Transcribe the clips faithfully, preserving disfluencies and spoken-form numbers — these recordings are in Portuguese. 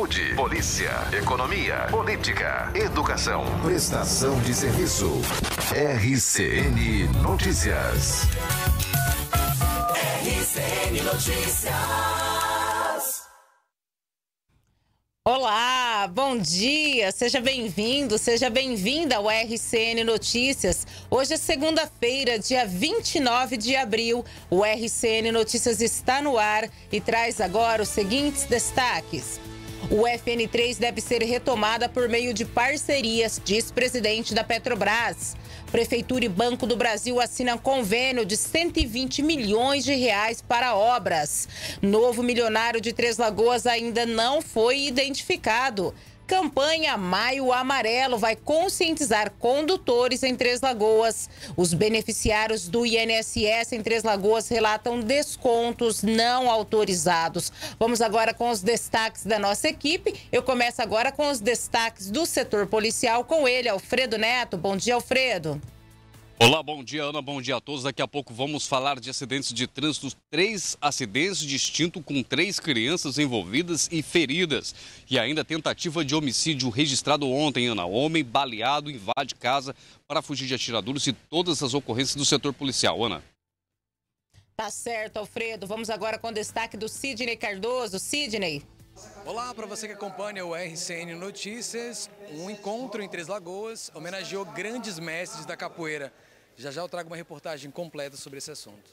saúde, polícia, economia, política, educação, prestação de serviço. R C N Notícias. R C N Notícias. Olá, bom dia, seja bem-vindo, seja bem-vinda ao R C N Notícias. Hoje é segunda-feira, dia vinte e nove de abril. O R C N Notícias está no ar e traz agora os seguintes destaques. O U F N três deve ser retomada por meio de parcerias, diz presidente da Petrobras. Prefeitura e Banco do Brasil assinam convênio de cento e vinte milhões de reais para obras. Novo milionário de Três Lagoas ainda não foi identificado. Campanha Maio Amarelo vai conscientizar condutores em Três Lagoas. Os beneficiários do I N S S em Três Lagoas relatam descontos não autorizados. Vamos agora com os destaques da nossa equipe. Eu começo agora com os destaques do setor policial com ele, Alfredo Neto. Bom dia, Alfredo. Olá, bom dia, Ana. Bom dia a todos. Daqui a pouco vamos falar de acidentes de trânsito. Três acidentes distintos com três crianças envolvidas e feridas. E ainda tentativa de homicídio registrado ontem, Ana. Homem baleado invade casa para fugir de atiradores e todas as ocorrências do setor policial, Ana. Tá certo, Alfredo. Vamos agora com o destaque do Sidney Cardoso. Sidney. Olá, para você que acompanha o R C N Notícias. Um encontro em Três Lagoas homenageou grandes mestres da capoeira. Já já eu trago uma reportagem completa sobre esse assunto.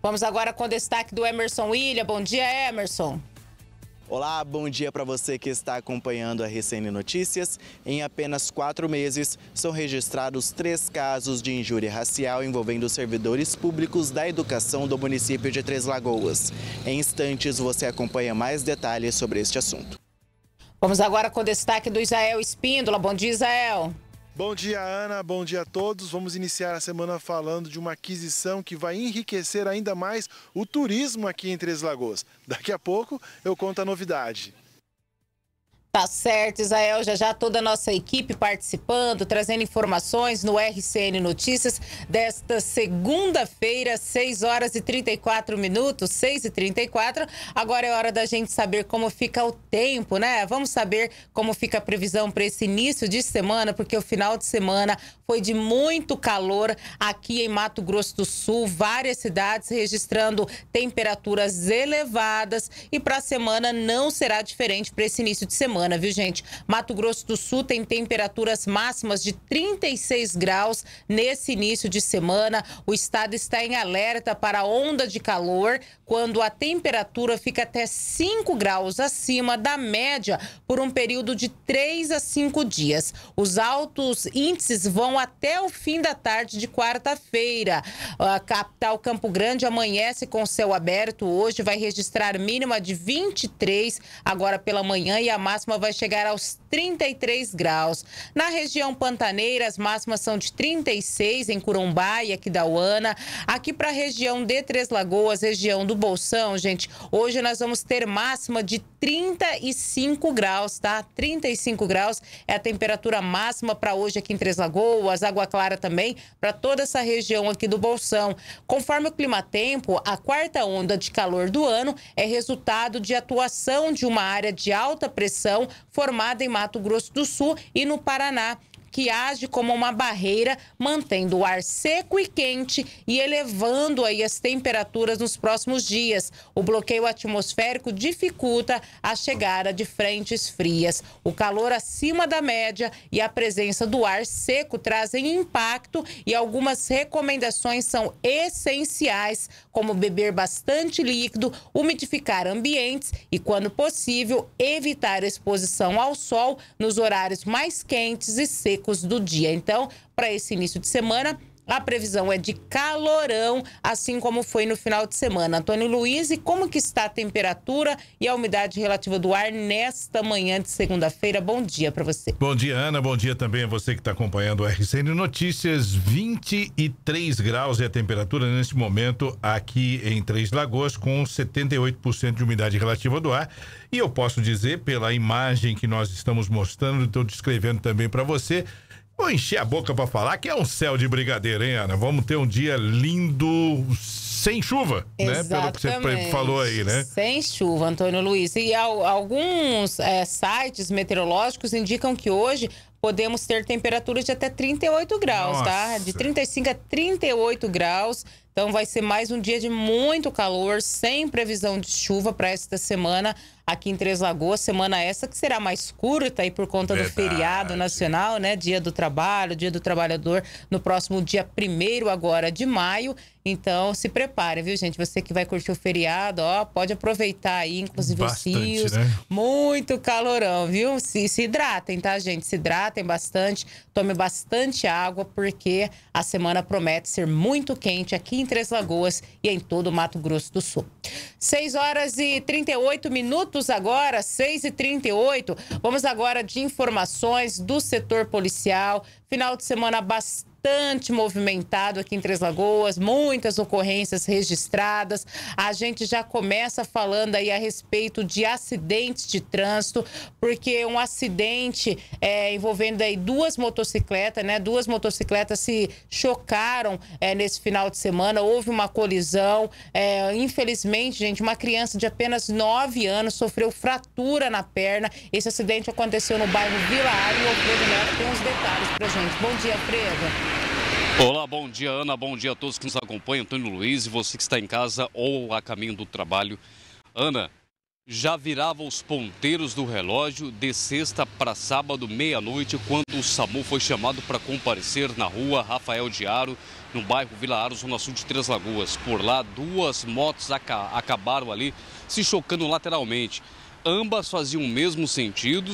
Vamos agora com o destaque do Emerson Ilha. Bom dia, Emerson. Olá, bom dia para você que está acompanhando a R C N Notícias. Em apenas quatro meses, são registrados três casos de injúria racial envolvendo servidores públicos da educação do município de Três Lagoas. Em instantes, você acompanha mais detalhes sobre este assunto. Vamos agora com o destaque do Israel Espíndola. Bom dia, Israel. Bom dia, Ana. Bom dia a todos. Vamos iniciar a semana falando de uma aquisição que vai enriquecer ainda mais o turismo aqui em Três Lagoas. Daqui a pouco eu conto a novidade. Tá certo, Israel. Já já toda a nossa equipe participando, trazendo informações no R C N Notícias desta segunda-feira, seis horas e trinta e quatro minutos, seis e trinta e quatro. Agora é hora da gente saber como fica o tempo, né? Vamos saber como fica a previsão para esse início de semana, porque o final de semana foi de muito calor aqui em Mato Grosso do Sul, várias cidades registrando temperaturas elevadas e para a semana não será diferente para esse início de semana. Viu, gente? Mato Grosso do Sul tem temperaturas máximas de trinta e seis graus nesse início de semana. O estado está em alerta para onda de calor, quando a temperatura fica até cinco graus acima da média por um período de três a cinco dias. Os altos índices vão até o fim da tarde de quarta-feira. A capital Campo Grande amanhece com céu aberto hoje, vai registrar mínima de vinte e três agora pela manhã e a máxima vai chegar aos trinta e três graus. Na região pantaneira, as máximas são de trinta e seis em Curumbá e Aquidauana. Aqui para a região de Três Lagoas, região do Bolsão, gente, hoje nós vamos ter máxima de trinta e cinco graus, tá? trinta e cinco graus é a temperatura máxima para hoje aqui em Três Lagoas, Água Clara também, para toda essa região aqui do Bolsão. Conforme o clima-tempo, a quarta onda de calor do ano é resultado de atuação de uma área de alta pressão formada em Mato Grosso do Sul e no Paraná, que age como uma barreira, mantendo o ar seco e quente e elevando aí as temperaturas nos próximos dias. O bloqueio atmosférico dificulta a chegada de frentes frias. O calor acima da média e a presença do ar seco trazem impacto e algumas recomendações são essenciais, como beber bastante líquido, umidificar ambientes e, quando possível, evitar exposição ao sol nos horários mais quentes e secos do dia. Então, para esse início de semana, a previsão é de calorão, assim como foi no final de semana. Antônio Luiz, e como que está a temperatura e a umidade relativa do ar nesta manhã de segunda-feira? Bom dia para você. Bom dia, Ana. Bom dia também a você que está acompanhando o R C N Notícias. vinte e três graus é a temperatura nesse momento aqui em Três Lagoas, com setenta e oito por cento de umidade relativa do ar. E eu posso dizer, pela imagem que nós estamos mostrando, estou descrevendo também para você, vou encher a boca para falar que é um céu de brigadeiro, hein, Ana? Vamos ter um dia lindo, sem chuva, exatamente, né? Pelo que você falou aí, né? Sem chuva, Antônio Luiz. E ao, alguns é, sites meteorológicos indicam que hoje podemos ter temperaturas de até trinta e oito graus, nossa, tá? De trinta e cinco a trinta e oito graus. Então vai ser mais um dia de muito calor, sem previsão de chuva para esta semana aqui em Três Lagoas. Semana essa que será mais curta aí por conta, verdade, do feriado nacional, né? Dia do trabalho, dia do trabalhador, no próximo dia primeiro agora de maio. Então se prepare, viu, gente? Você que vai curtir o feriado, ó, pode aproveitar aí, inclusive bastante, os rios, né? Muito calorão, viu? Se, se hidratem, tá, gente? Se hidratem bastante, tome bastante água, porque a semana promete ser muito quente aqui em Três Lagoas e em todo o Mato Grosso do Sul. seis horas e trinta e oito minutos agora, seis e trinta e oito. Vamos agora de informações do setor policial. Final de semana bastante movimentado aqui em Três Lagoas, muitas ocorrências registradas. A gente já começa falando aí a respeito de acidentes de trânsito, porque um acidente é, envolvendo aí duas motocicletas, né? Duas motocicletas se chocaram é, nesse final de semana, houve uma colisão. É, infelizmente, gente, uma criança de apenas nove anos sofreu fratura na perna. Esse acidente aconteceu no bairro Vila Área e o Alfredo Neto tem uns detalhes pra gente. Bom dia, Alfredo. Olá, bom dia, Ana, bom dia a todos que nos acompanham, Antônio Luiz e você que está em casa ou a caminho do trabalho. Ana, já virava os ponteiros do relógio de sexta para sábado, meia-noite, quando o SAMU foi chamado para comparecer na rua Rafael de Aro, no bairro Vila Aro, zona sul de Três Lagoas. Por lá, duas motos aca- acabaram ali se chocando lateralmente. Ambas faziam o mesmo sentido.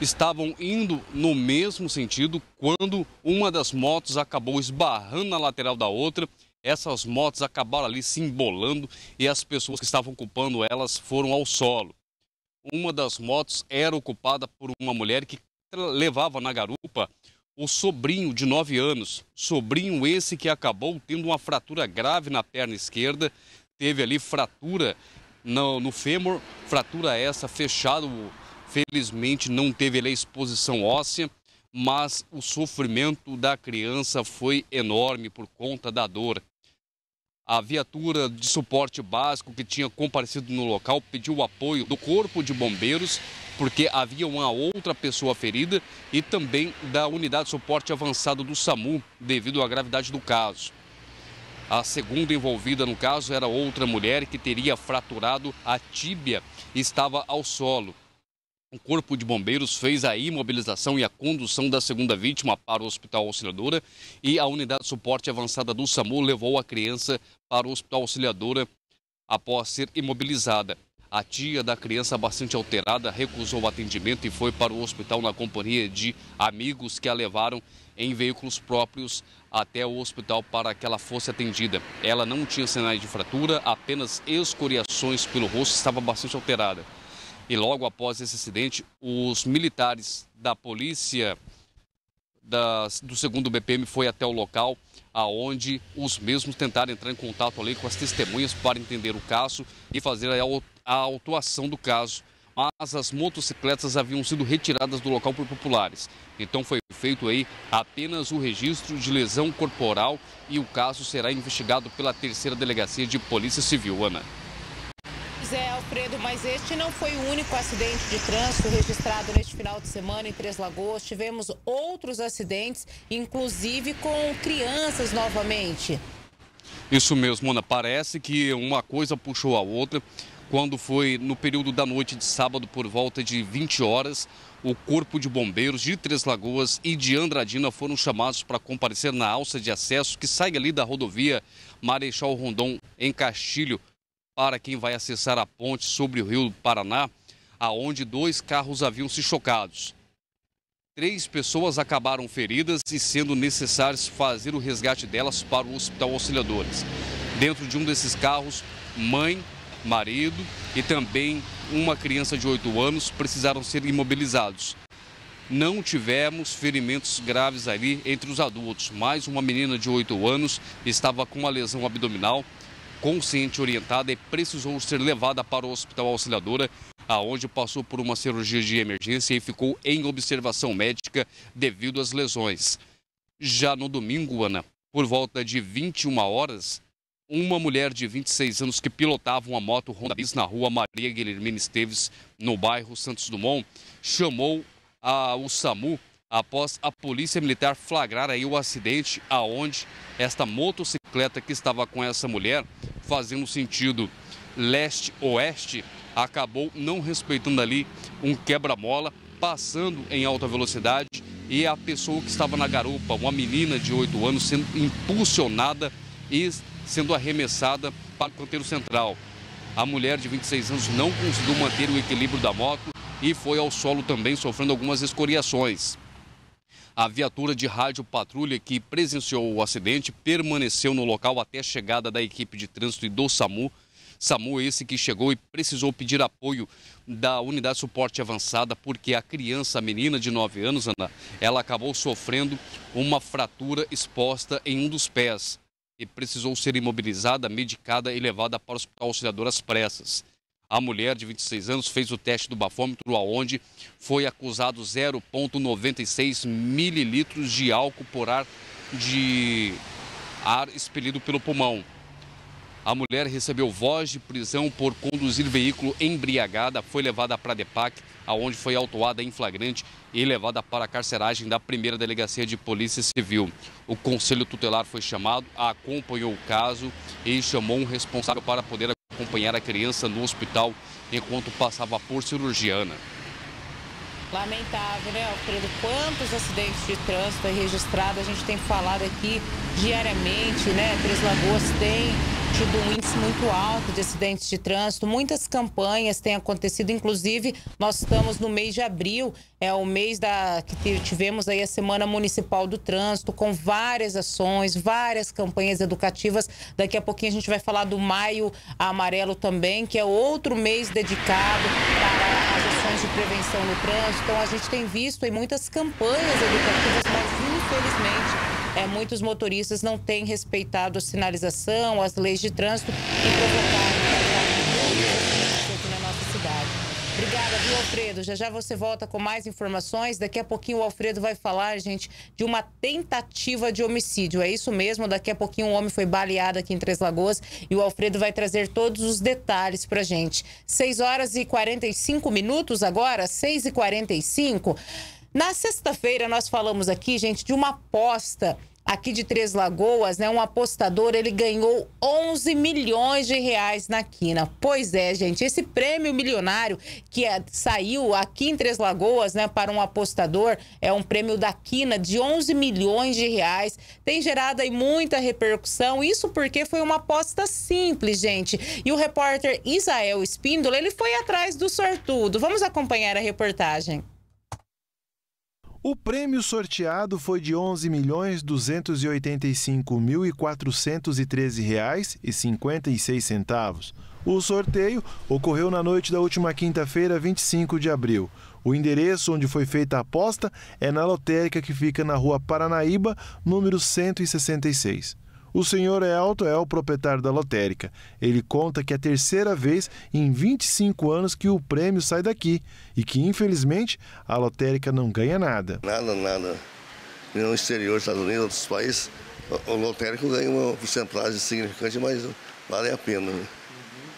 Estavam indo no mesmo sentido quando uma das motos acabou esbarrando na lateral da outra. Essas motos acabaram ali se embolando e as pessoas que estavam ocupando elas foram ao solo. Uma das motos era ocupada por uma mulher que levava na garupa o sobrinho de nove anos. Sobrinho esse que acabou tendo uma fratura grave na perna esquerda, teve ali fratura no, no fêmur, fratura essa fechada. Felizmente não teve ali a exposição óssea, mas o sofrimento da criança foi enorme por conta da dor. A viatura de suporte básico que tinha comparecido no local pediu o apoio do Corpo de Bombeiros, porque havia uma outra pessoa ferida, e também da unidade de suporte avançado do SAMU, devido à gravidade do caso. A segunda envolvida no caso era outra mulher que teria fraturado a tíbia e estava ao solo. O Corpo de Bombeiros fez a imobilização e a condução da segunda vítima para o Hospital Auxiliadora, e a unidade de suporte avançada do SAMU levou a criança para o Hospital Auxiliadora após ser imobilizada. A tia da criança, bastante alterada, recusou o atendimento e foi para o hospital na companhia de amigos que a levaram em veículos próprios até o hospital para que ela fosse atendida. Ela não tinha sinais de fratura, apenas escoriações pelo rosto, estava bastante alterada. E logo após esse acidente, os militares da polícia da, do segundo B P M foi até o local, aonde os mesmos tentaram entrar em contato ali com as testemunhas para entender o caso e fazer a, a autuação do caso. Mas as motocicletas haviam sido retiradas do local por populares. Então foi feito aí apenas o registro de lesão corporal e o caso será investigado pela terceira Delegacia de Polícia Civil, Ana. É, Alfredo, mas este não foi o único acidente de trânsito registrado neste final de semana em Três Lagoas. Tivemos outros acidentes, inclusive com crianças novamente. Isso mesmo, Ana. Parece que uma coisa puxou a outra. Quando foi no período da noite de sábado, por volta de vinte horas, o Corpo de Bombeiros de Três Lagoas e de Andradina foram chamados para comparecer na alça de acesso que sai ali da rodovia Marechal Rondon, em Castilho, para quem vai acessar a ponte sobre o Rio Paraná, aonde dois carros haviam se chocados. Três pessoas acabaram feridas e sendo necessários fazer o resgate delas para o Hospital Auxiliadores. Dentro de um desses carros, mãe, marido e também uma criança de oito anos precisaram ser imobilizados. Não tivemos ferimentos graves ali entre os adultos, mas uma menina de oito anos estava com uma lesão abdominal, consciente, orientada, e precisou ser levada para o Hospital Auxiliadora, aonde passou por uma cirurgia de emergência e ficou em observação médica devido às lesões. Já no domingo, Ana, por volta de vinte e uma horas, uma mulher de vinte e seis anos que pilotava uma moto Honda Bis na rua Maria Guilhermina Esteves, no bairro Santos Dumont, chamou a, o SAMU após a polícia militar flagrar aí o acidente, aonde esta motocicleta que estava com essa mulher, fazendo sentido leste-oeste, acabou não respeitando ali um quebra-mola, passando em alta velocidade, e a pessoa que estava na garupa, uma menina de oito anos, sendo impulsionada e sendo arremessada para o canteiro central. A mulher de vinte e seis anos não conseguiu manter o equilíbrio da moto e foi ao solo também, sofrendo algumas escoriações. A viatura de rádio patrulha que presenciou o acidente permaneceu no local até a chegada da equipe de trânsito e do SAMU. SAMU esse que chegou e precisou pedir apoio da unidade de suporte avançada, porque a criança, a menina de nove anos, Ana, ela acabou sofrendo uma fratura exposta em um dos pés e precisou ser imobilizada, medicada e levada para o Hospital Auxiliadora às pressas. A mulher de vinte e seis anos fez o teste do bafômetro, aonde foi acusado zero vírgula noventa e seis mililitros de álcool por ar de ar expelido pelo pulmão. A mulher recebeu voz de prisão por conduzir veículo embriagada, foi levada para a DEPAC, aonde foi autuada em flagrante e levada para a carceragem da primeira delegacia de polícia civil. O conselho tutelar foi chamado, acompanhou o caso e chamou um responsável para poder acompanhar a criança no hospital enquanto passava por cirurgia. Lamentável, né, Alfredo? Quantos acidentes de trânsito é registrado, a gente tem falado aqui diariamente, né? Três Lagoas tem tido um índice muito alto de acidentes de trânsito, muitas campanhas têm acontecido, inclusive nós estamos no mês de abril, é o mês da que tivemos aí a Semana Municipal do Trânsito, com várias ações, várias campanhas educativas. Daqui a pouquinho a gente vai falar do Maio Amarelo também, que é outro mês dedicado para as ações de prevenção no trânsito. Então a gente tem visto aí muitas campanhas educativas, mas infelizmente é, muitos motoristas não têm respeitado a sinalização, as leis de trânsito e provocaram aqui na nossa cidade. Obrigada, viu, Alfredo? Já já você volta com mais informações. Daqui a pouquinho o Alfredo vai falar, gente, de uma tentativa de homicídio. É isso mesmo, daqui a pouquinho um homem foi baleado aqui em Três Lagoas e o Alfredo vai trazer todos os detalhes pra gente. seis horas e quarenta e cinco minutos agora, seis e quarenta e cinco. Na sexta-feira, nós falamos aqui, gente, de uma aposta aqui de Três Lagoas, né? Um apostador, ele ganhou onze milhões de reais na Quina. Pois é, gente, esse prêmio milionário que é, saiu aqui em Três Lagoas, né, para um apostador, é um prêmio da Quina de onze milhões de reais. Tem gerado aí muita repercussão, isso porque foi uma aposta simples, gente. E o repórter Israel Espíndola, ele foi atrás do sortudo. Vamos acompanhar a reportagem. O prêmio sorteado foi de onze milhões duzentos e oitenta e cinco mil quatrocentos e treze reais e cinquenta e seis centavos. O sorteio ocorreu na noite da última quinta-feira, vinte e cinco de abril. O endereço onde foi feita a aposta é na lotérica que fica na rua Paranaíba, número cento e sessenta e seis. O senhor Elton é o proprietário da lotérica. Ele conta que é a terceira vez em vinte e cinco anos que o prêmio sai daqui e que, infelizmente, a lotérica não ganha nada. Nada, nada. No exterior, Estados Unidos, outros países, o lotérico ganha uma porcentagem significante, mas vale a pena, né?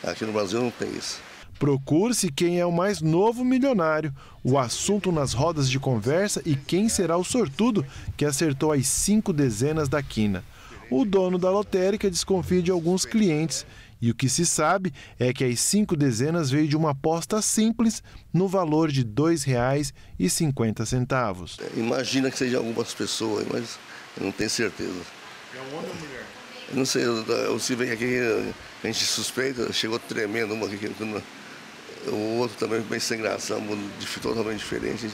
Aqui no Brasil não tem isso. Procure-se quem é o mais novo milionário, o assunto nas rodas de conversa e quem será o sortudo que acertou as cinco dezenas da quina. O dono da lotérica desconfia de alguns clientes e o que se sabe é que as cinco dezenas veio de uma aposta simples no valor de dois reais e cinquenta centavos. Imagina que seja algumas pessoas, mas eu não tenho certeza. É um homem ou mulher? Eu não sei, se vem aqui, a gente suspeita, chegou tremendo uma aqui, o outro também bem sem graça, totalmente diferente.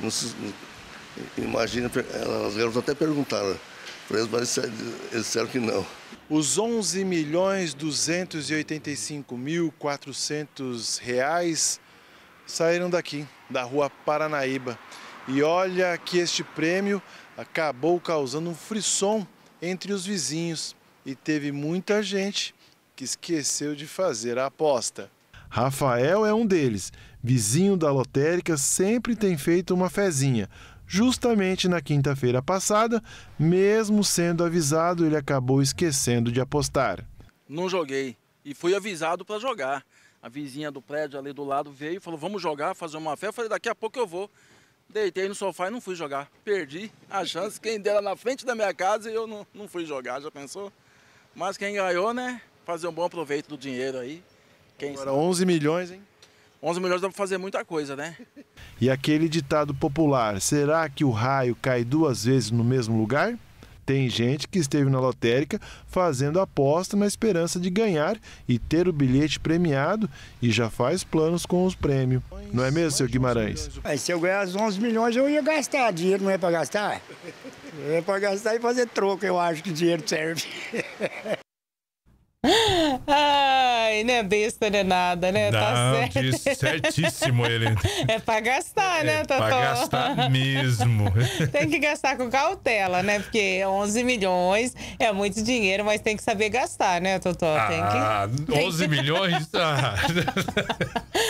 Não se, imagina, as garotas até perguntaram. Mas eles disseram que não. Os onze milhões duzentos e oitenta e cinco mil e quatrocentos reais saíram daqui, da rua Paranaíba. E olha que este prêmio acabou causando um frisson entre os vizinhos e teve muita gente que esqueceu de fazer a aposta. Rafael é um deles. Vizinho da lotérica, sempre tem feito uma fezinha. Justamente na quinta-feira passada, mesmo sendo avisado, ele acabou esquecendo de apostar. não joguei. E fui avisado para jogar. A vizinha do prédio ali do lado veio e falou, vamos jogar, fazer uma festa. Eu falei, daqui a pouco eu vou. Deitei no sofá e não fui jogar. Perdi a chance, quem dera na frente da minha casa e eu não, não fui jogar, já pensou? Mas quem ganhou, né, fazer um bom proveito do dinheiro aí. Quem Agora sabe? onze milhões, hein? onze milhões dá para fazer muita coisa, né? E aquele ditado popular, será que o raio cai duas vezes no mesmo lugar? Tem gente que esteve na lotérica fazendo aposta na esperança de ganhar e ter o bilhete premiado e já faz planos com os prêmios. Não é mesmo, seu Guimarães? Aí, se eu ganhasse onze milhões, eu ia gastar. Dinheiro não é para gastar? É para gastar e fazer troco, eu acho que dinheiro serve. Ai, não é besta, não é nada, né? Não, tá certo. Diz certíssimo ele. É pra gastar, é, né, Totó? É pra gastar mesmo. Tem que gastar com cautela, né? Porque onze milhões é muito dinheiro, mas tem que saber gastar, né, Totó? Ah, tem que... onze milhões? Tá.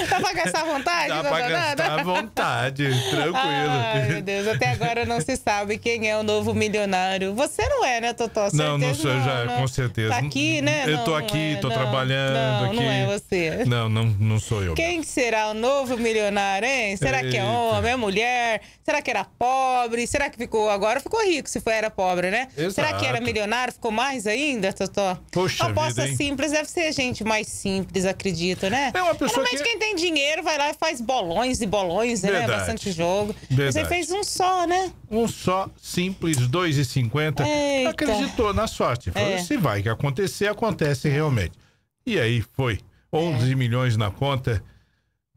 Dá pra gastar à vontade? Dá pra gastar à vontade, tranquilo. Ai, meu Deus, até agora não se sabe quem é o novo milionário. Você não é, né, Totó? Certeza não, não sou, não, já, não. Com certeza. Tá aqui, né? Eu tô aqui, tô trabalhando aqui. Não, não é você. Não, não, não sou eu. Quem será o novo milionário, hein? Será que é homem, é mulher? Será que era pobre? Será que ficou agora? Ficou rico se foi, era pobre, né? Exato. Será que era milionário? Ficou mais ainda, Totó? Poxa vida, aposta simples deve ser gente mais simples, acredito, né? É uma pessoa que... quem tem dinheiro vai lá e faz bolões e bolões, né? Bastante jogo. Verdade. Você fez um só, né? Um só, simples, dois e cinquenta. Acreditou na sorte. Falou, se vai que acontecer, acontece realmente. E aí foi, onze milhões na conta.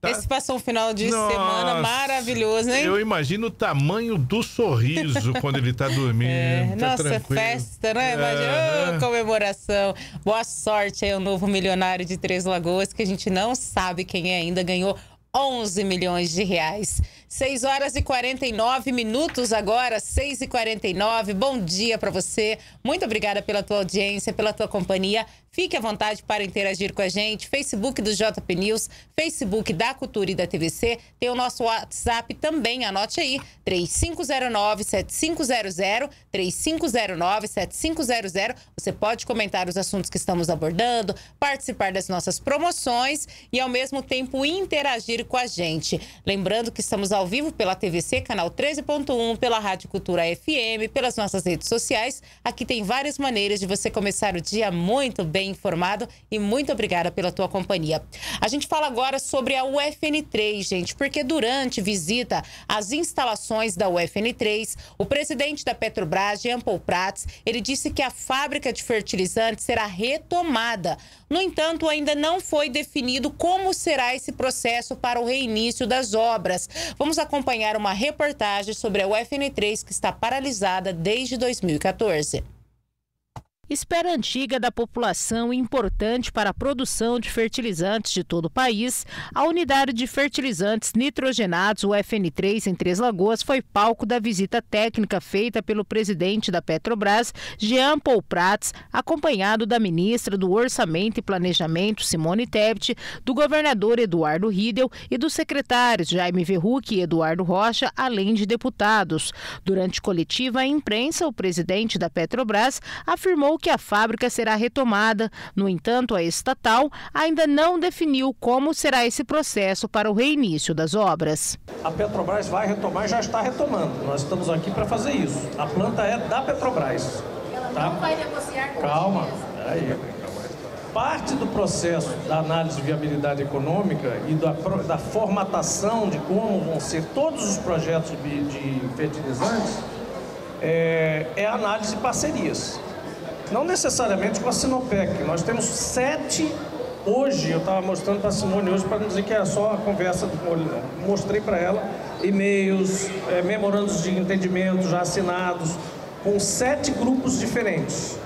Tá... Esse passou um final de Nossa, semana maravilhoso, hein? Eu imagino o tamanho do sorriso quando ele tá dormindo. É, tá nossa, tranquilo. Festa, né? Imagina, é... oh, comemoração. Boa sorte aí ao novo milionário de Três Lagoas, que a gente não sabe quem é ainda, ganhou onze milhões de reais. seis horas e quarenta e nove minutos agora, seis e quarenta e nove. Bom dia para você. Muito obrigada pela tua audiência, pela tua companhia. Fique à vontade para interagir com a gente. Facebook do J P News, Facebook da Cultura e da T V C. Tem o nosso WhatsApp também, anote aí, três cinco zero nove, sete cinco zero zero, três cinco zero nove, sete cinco zero zero. Você pode comentar os assuntos que estamos abordando, participar das nossas promoções e, ao mesmo tempo, interagir com a gente. Lembrando que estamos ao vivo pela T V C, canal treze ponto um, pela Rádio Cultura F M, pelas nossas redes sociais. Aqui tem várias maneiras de você começar o dia muito bem informado e muito obrigada pela tua companhia. A gente fala agora sobre a U F N três, gente, porque durante visita às instalações da U F N três, o presidente da Petrobras, Jean Paul Prates, ele disse que a fábrica de fertilizantes será retomada. No entanto, ainda não foi definido como será esse processo para o reinício das obras. Vamos acompanhar uma reportagem sobre a U F N três, que está paralisada desde dois mil e quatorze. Espera antiga da população e importante para a produção de fertilizantes de todo o país, a unidade de fertilizantes nitrogenados, o U F N três, em Três Lagoas, foi palco da visita técnica feita pelo presidente da Petrobras, Jean Paul Prates, acompanhado da ministra do Orçamento e Planejamento, Simone Tebet, do governador Eduardo Riedel e dos secretários Jaime Verruc e Eduardo Rocha, além de deputados. Durante coletiva à imprensa, o presidente da Petrobras afirmou que a fábrica será retomada. No entanto, a estatal ainda não definiu como será esse processo para o reinício das obras. A Petrobras vai retomar e já está retomando. Nós estamos aqui para fazer isso. A planta é da Petrobras. Ela tá? Não vai negociar com Calma. Aí. Parte do processo da análise de viabilidade econômica e da, da formatação de como vão ser todos os projetos de, de fertilizantes é, é análise de parcerias. Não necessariamente com a Sinopec. Nós temos sete hoje. Eu estava mostrando para a Simone hoje para não dizer que era só a conversa do molho, não. Mostrei para ela e-mails, é, memorandos de entendimento já assinados com sete grupos diferentes.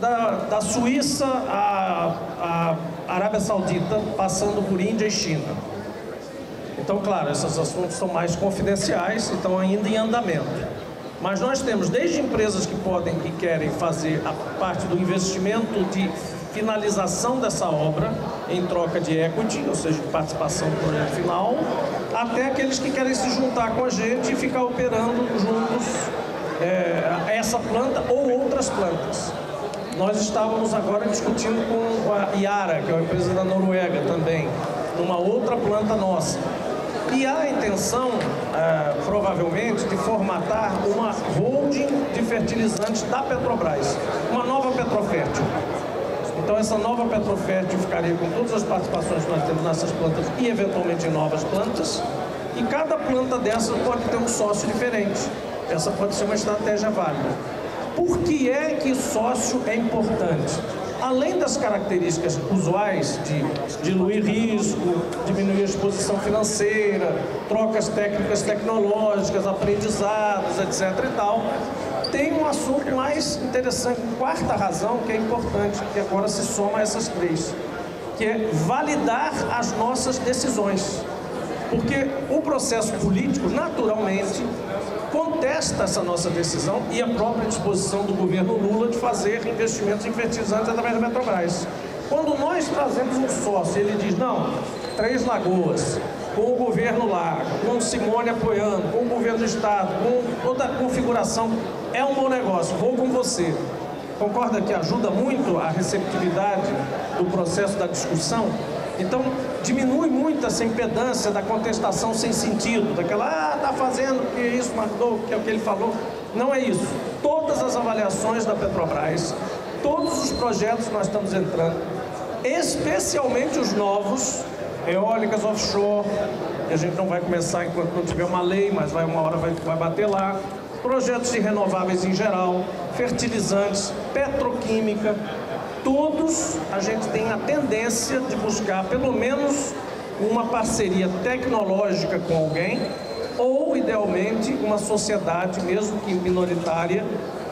Da, da Suíça à, à Arábia Saudita, passando por Índia e China. Então, claro, esses assuntos são mais confidenciais, então ainda em andamento. Mas nós temos desde empresas que podem e querem fazer a parte do investimento de finalização dessa obra em troca de equity, ou seja, de participação no projeto final, até aqueles que querem se juntar com a gente e ficar operando juntos é, essa planta ou outras plantas. Nós estávamos agora discutindo com a Yara, que é uma empresa da Noruega também, numa outra planta nossa. E há a intenção, ah, provavelmente, de formatar uma holding de fertilizantes da Petrobras, uma nova Petrofértil. Então, essa nova Petrofértil ficaria com todas as participações que nós temos nessas plantas e, eventualmente, em novas plantas. E cada planta dessa pode ter um sócio diferente. Essa pode ser uma estratégia válida. Por que é que sócio é importante? Além das características usuais de diluir risco, diminuir a exposição financeira, trocas técnicas tecnológicas, aprendizados, etcétera e tal, tem um assunto mais interessante, quarta razão, que é importante, que agora se soma a essas três, que é validar as nossas decisões. Porque o processo político, naturalmente, contesta essa nossa decisão e a própria disposição do governo Lula de fazer investimentos em fertilizantes através da Petrobras. Quando nós trazemos um sócio, ele diz, não, Três Lagoas, com o governo lá, com Simone apoiando, com o governo do Estado, com toda a configuração, é um bom negócio, vou com você. Concorda que ajuda muito a receptividade do processo da discussão? Então, diminui muito essa impedância da contestação sem sentido, daquela, ah, tá fazendo porque isso marcou, que é o que ele falou. Não é isso. Todas as avaliações da Petrobras, todos os projetos que nós estamos entrando, especialmente os novos, eólicas offshore, que a gente não vai começar enquanto não tiver uma lei, mas vai, uma hora vai, vai bater lá, projetos de renováveis em geral, fertilizantes, petroquímica, todos a gente tem a tendência de buscar pelo menos uma parceria tecnológica com alguém ou, idealmente, uma sociedade, mesmo que minoritária,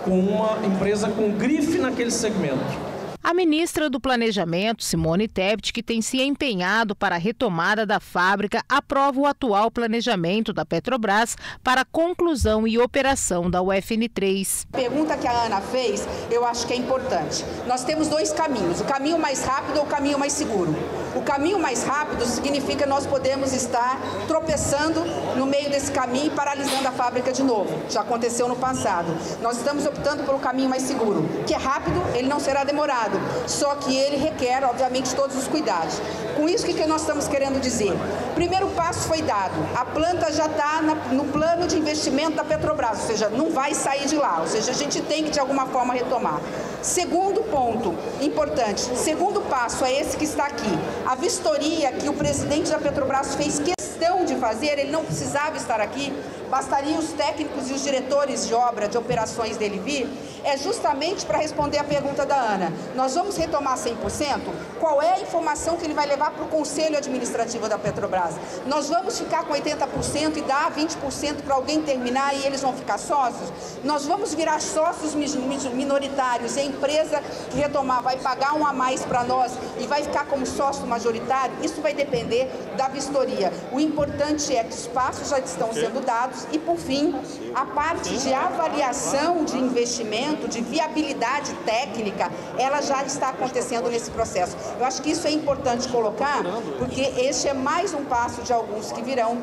com uma empresa com grife naquele segmento. A ministra do Planejamento, Simone Tebet, que tem se empenhado para a retomada da fábrica, aprova o atual planejamento da Petrobras para a conclusão e operação da U F N três. A pergunta que a Ana fez, eu acho que é importante. Nós temos dois caminhos, o caminho mais rápido ou o caminho mais seguro. O caminho mais rápido significa nós podemos estar tropeçando no meio desse caminho e paralisando a fábrica de novo. Já aconteceu no passado. Nós estamos optando pelo caminho mais seguro, que é rápido, ele não será demorado. Só que ele requer, obviamente, todos os cuidados. Com isso, o que nós estamos querendo dizer? O primeiro passo foi dado. A planta já está no plano de investimento da Petrobras, ou seja, não vai sair de lá. Ou seja, a gente tem que, de alguma forma, retomar. Segundo ponto importante, segundo passo é esse que está aqui. A vistoria que o presidente da Petrobras fez questão de fazer, ele não precisava estar aqui, bastaria os técnicos e os diretores de obra, de operações dele vir, é justamente para responder a pergunta da Ana. Nós vamos retomar cem por cento? Qual é a informação que ele vai levar para o Conselho Administrativo da Petrobras? Nós vamos ficar com oitenta por cento e dar vinte por cento para alguém terminar e eles vão ficar sócios? Nós vamos virar sócios minoritários e a empresa que retomar vai pagar um a mais para nós e vai ficar como sócio majoritário? Isso vai depender da vistoria. O importante é que os passos já estão sendo dados e, por fim, a parte de avaliação de investimento, de viabilidade técnica, ela já está acontecendo nesse processo. Eu acho que isso é importante colocar, porque este é mais um passo de alguns que virão.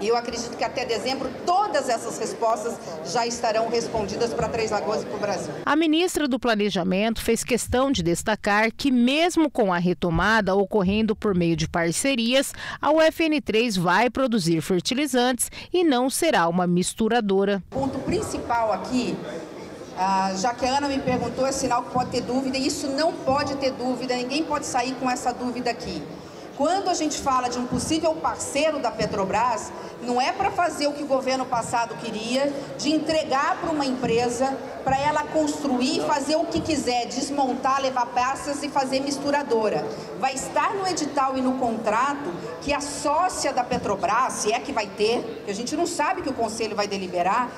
E eu acredito que até dezembro todas essas respostas já estarão respondidas para Três Lagoas e para o Brasil. A ministra do Planejamento fez questão de destacar que mesmo com a retomada ocorrendo por meio de parcerias, a U F N três vai produzir fertilizantes e não será uma misturadora. O ponto principal aqui, Ah, já que a Ana me perguntou, é sinal que pode ter dúvida, e isso não pode ter dúvida, ninguém pode sair com essa dúvida aqui. Quando a gente fala de um possível parceiro da Petrobras, não é para fazer o que o governo passado queria, de entregar para uma empresa, para ela construir, fazer o que quiser, desmontar, levar peças e fazer misturadora. Vai estar no edital e no contrato que a sócia da Petrobras, se é que vai ter, que a gente não sabe que o Conselho vai deliberar,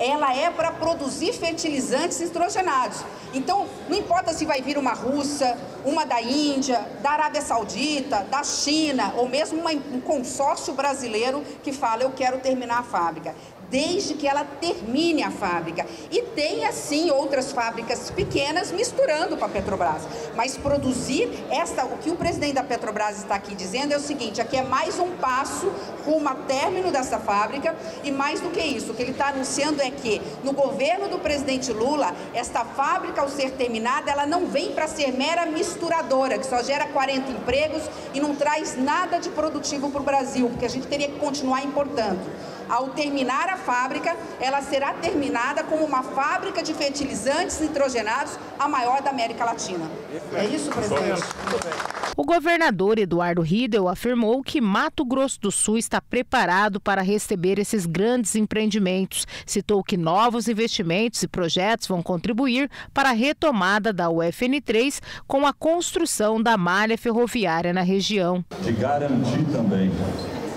ela é para produzir fertilizantes nitrogenados. Então, não importa se vai vir uma russa, uma da Índia, da Arábia Saudita, da China, ou mesmo uma, um consórcio brasileiro que fala, eu quero terminar a fábrica. desde que ela termine a fábrica. E tem, assim, outras fábricas pequenas misturando com a Petrobras. Mas produzir, essa, o que o presidente da Petrobras está aqui dizendo é o seguinte, aqui é mais um passo rumo a término dessa fábrica e mais do que isso, o que ele está anunciando é que no governo do presidente Lula, esta fábrica, ao ser terminada, ela não vem para ser mera misturadora, que só gera quarenta empregos e não traz nada de produtivo para o Brasil, porque a gente teria que continuar importando. Ao terminar a fábrica, ela será terminada como uma fábrica de fertilizantes nitrogenados, a maior da América Latina. É isso, presidente? O governador Eduardo Riedel afirmou que Mato Grosso do Sul está preparado para receber esses grandes empreendimentos. Citou que novos investimentos e projetos vão contribuir para a retomada da U F N três com a construção da malha ferroviária na região. De garantir também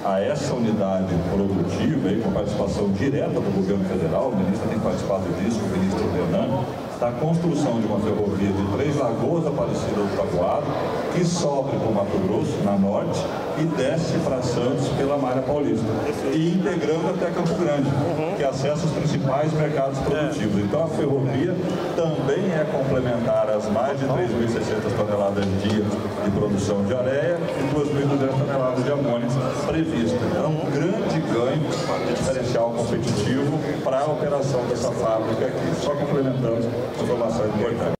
a essa unidade produtiva, aí, com participação direta do governo federal, o ministro tem participado disso, o ministro Fernando, da construção de uma ferrovia de Três Lagoas, Aparecida do Taboado, que sobe para o Mato Grosso, na norte, e desce para Santos pela Malha Paulista, e integrando até Campo Grande, que acessa os principais mercados produtivos. Então a ferrovia também é complementar às mais de três mil e seiscentas toneladas de dia de produção de areia e duas mil e duzentas toneladas de amônia prevista. Então é um grande ganho de diferencial competitivo para a operação dessa fábrica aqui, só complementando a informação importante.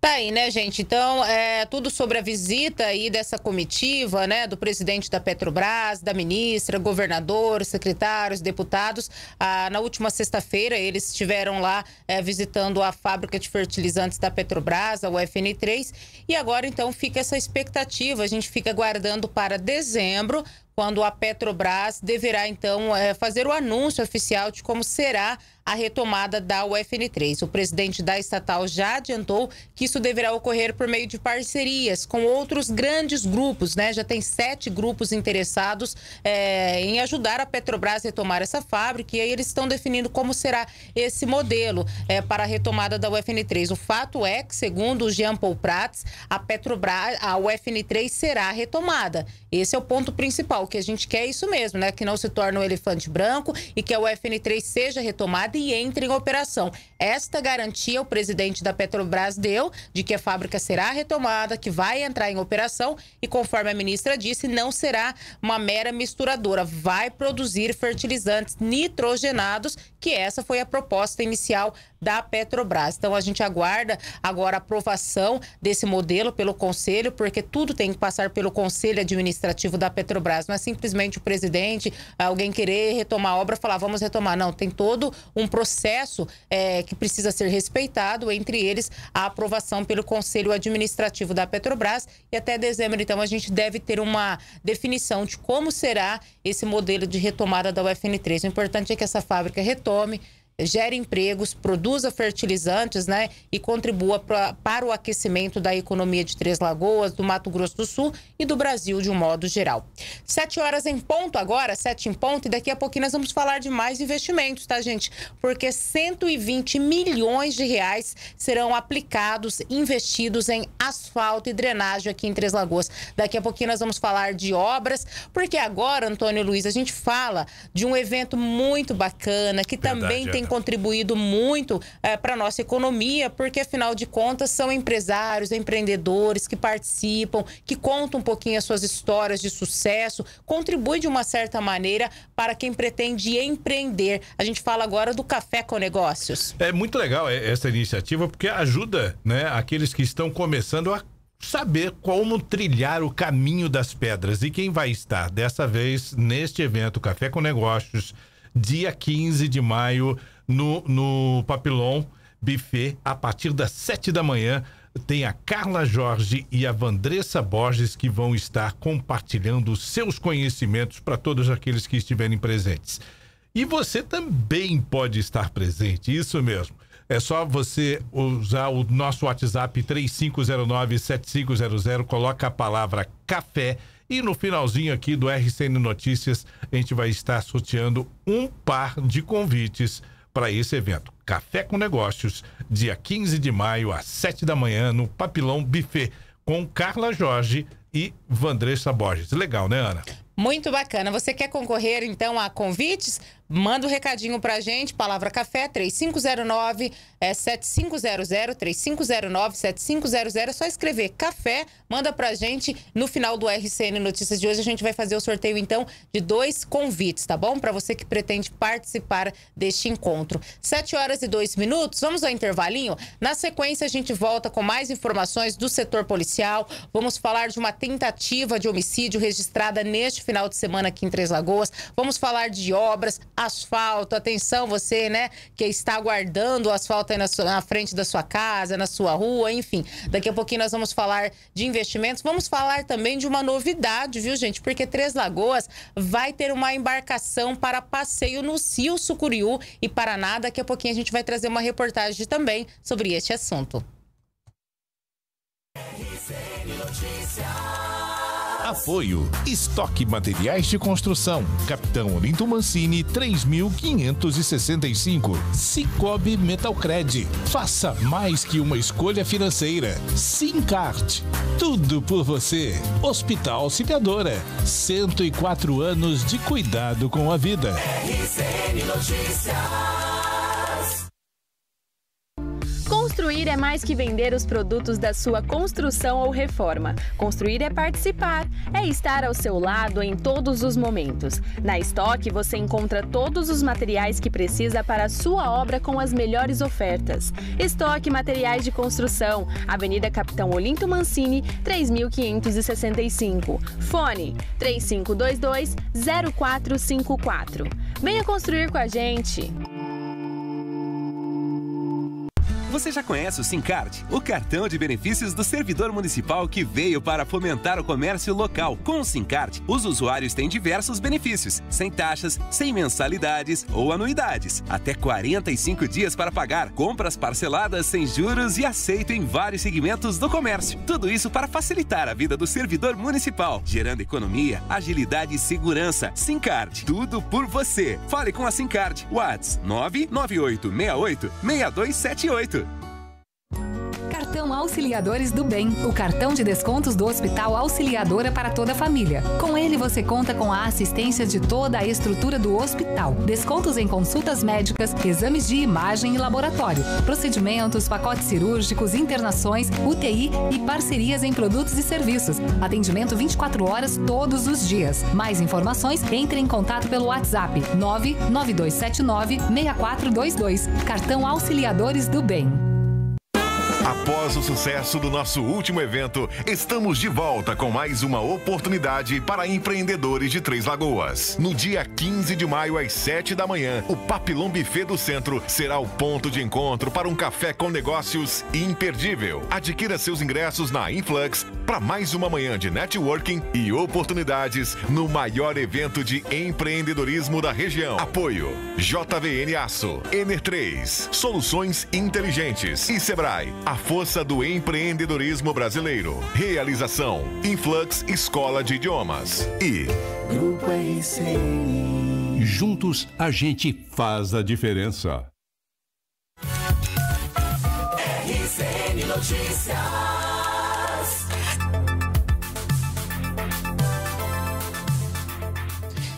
Tá aí, né, gente? Então, é tudo sobre a visita aí dessa comitiva, né, do presidente da Petrobras, da ministra, governador, secretários, deputados. Ah, na última sexta-feira, eles estiveram lá é, visitando a fábrica de fertilizantes da Petrobras, a U F N três. E agora, então, fica essa expectativa. A gente fica aguardando para dezembro, quando a Petrobras deverá, então, fazer o anúncio oficial de como será a retomada da U F N três. O presidente da estatal já adiantou que isso deverá ocorrer por meio de parcerias com outros grandes grupos, né? Já tem sete grupos interessados é, em ajudar a Petrobras a retomar essa fábrica e aí eles estão definindo como será esse modelo é, para a retomada da U F N três. O fato é que, segundo o Jean Paul Prates, a Petrobras, a U F N três será retomada. Esse é o ponto principal. O que a gente quer é isso mesmo, né? Que não se torne um elefante branco e que a U F N três seja retomada e entre em operação. Esta garantia o presidente da Petrobras deu de que a fábrica será retomada, que vai entrar em operação e, conforme a ministra disse, não será uma mera misturadora. Vai produzir fertilizantes nitrogenados, que essa foi a proposta inicial da Petrobras. Então, a gente aguarda agora a aprovação desse modelo pelo Conselho, porque tudo tem que passar pelo Conselho Administrativo da Petrobras. Não é simplesmente o presidente, alguém querer retomar a obra, falar, vamos retomar. Não, tem todo um processo é, que precisa ser respeitado, entre eles a aprovação pelo Conselho Administrativo da Petrobras. E até dezembro, então, a gente deve ter uma definição de como será esse modelo de retomada da U F N três. O importante é que essa fábrica retome, gere empregos, produza fertilizantes, né, e contribua pra, para o aquecimento da economia de Três Lagoas, do Mato Grosso do Sul e do Brasil de um modo geral. Sete horas em ponto agora, sete em ponto, e daqui a pouquinho nós vamos falar de mais investimentos, tá, gente? Porque cento e vinte milhões de reais serão aplicados, investidos em asfalto e drenagem aqui em Três Lagoas. Daqui a pouquinho nós vamos falar de obras, porque agora, Antônio Luiz, a gente fala de um evento muito bacana, que Verdade, também tem é. contribuído muito é, para a nossa economia, porque afinal de contas são empresários, empreendedores que participam, que contam um pouquinho as suas histórias de sucesso, contribuem de uma certa maneira para quem pretende empreender. A gente fala agora do Café com Negócios. É muito legal essa iniciativa, porque ajuda, né, aqueles que estão começando a saber como trilhar o caminho das pedras. E quem vai estar dessa vez neste evento Café com Negócios, dia quinze de maio, no, no Papillon Buffet, a partir das sete da manhã, tem a Carla Jorge e a Vandressa Borges que vão estar compartilhando os seus conhecimentos para todos aqueles que estiverem presentes. E você também pode estar presente, isso mesmo. É só você usar o nosso WhatsApp três cinco zero nove, sete cinco zero zero, coloca a palavra café e no finalzinho aqui do R C N Notícias, a gente vai estar sorteando um par de convites para esse evento. Café com Negócios, dia quinze de maio, às sete da manhã, no Papillon Buffet, com Carla Jorge e Vandressa Borges. Legal, né, Ana? Muito bacana. Você quer concorrer, então, a convites? Manda um recadinho pra gente, palavra café, três cinco zero nove, sete cinco zero zero, três cinco zero nove, sete cinco zero zero, é só escrever café, manda pra gente. No final do R C N Notícias de hoje, a gente vai fazer o sorteio, então, de dois convites, tá bom? Pra você que pretende participar deste encontro. sete horas e dois minutos, vamos ao intervalinho? Na sequência, a gente volta com mais informações do setor policial, vamos falar de uma tentativa de homicídio registrada neste final de semana aqui em Três Lagoas, vamos falar de obras, asfalto, atenção você, né, que está aguardando o asfalto aí na, sua, na frente da sua casa, na sua rua, enfim. Daqui a pouquinho nós vamos falar de investimentos, vamos falar também de uma novidade, viu, gente? Porque Três Lagoas vai ter uma embarcação para passeio no Rio Sucuriú e Paraná. Daqui a pouquinho a gente vai trazer uma reportagem também sobre este assunto. R C N Notícias. Apoio. Estoque Materiais de Construção. Capitão Olinto Mancini, três mil quinhentos e sessenta e cinco. Sicoob Metalcred. Faça mais que uma escolha financeira. SimCard. Tudo por você. Hospital Auxiliadora. cento e quatro anos de cuidado com a vida. R C N Notícias. Construir é mais que vender os produtos da sua construção ou reforma. Construir é participar, é estar ao seu lado em todos os momentos. Na Estoque você encontra todos os materiais que precisa para a sua obra com as melhores ofertas. Estoque Materiais de Construção, Avenida Capitão Olinto Mancini, três mil quinhentos e sessenta e cinco. Fone três cinco dois dois, zero quatro cinco quatro. Venha construir com a gente! Você já conhece o SimCard, o cartão de benefícios do servidor municipal que veio para fomentar o comércio local. Com o SimCard, os usuários têm diversos benefícios, sem taxas, sem mensalidades ou anuidades. Até quarenta e cinco dias para pagar, compras parceladas sem juros e aceito em vários segmentos do comércio. Tudo isso para facilitar a vida do servidor municipal, gerando economia, agilidade e segurança. SimCard, tudo por você. Fale com a SimCard. WhatsApp nove nove oito seis oito seis dois sete oito. Cartão Auxiliadores do Bem, o cartão de descontos do Hospital Auxiliadora para toda a família. Com ele você conta com a assistência de toda a estrutura do hospital. Descontos em consultas médicas, exames de imagem e laboratório, procedimentos, pacotes cirúrgicos, internações, U T I e parcerias em produtos e serviços. Atendimento vinte e quatro horas todos os dias. Mais informações, entre em contato pelo WhatsApp nove nove dois sete nove, seis quatro dois dois. Cartão Auxiliadores do Bem. Após o sucesso do nosso último evento, estamos de volta com mais uma oportunidade para empreendedores de Três Lagoas. No dia quinze de maio, às sete da manhã, o Papillon Buffet do Centro será o ponto de encontro para um café com negócios imperdível. Adquira seus ingressos na Influx para mais uma manhã de networking e oportunidades no maior evento de empreendedorismo da região. Apoio J V N Aço, Ener três, Soluções Inteligentes e Sebrae. A força do empreendedorismo brasileiro. Realização Influx Escola de Idiomas e Grupo R C N. Juntos a gente faz a diferença. R C N Notícias.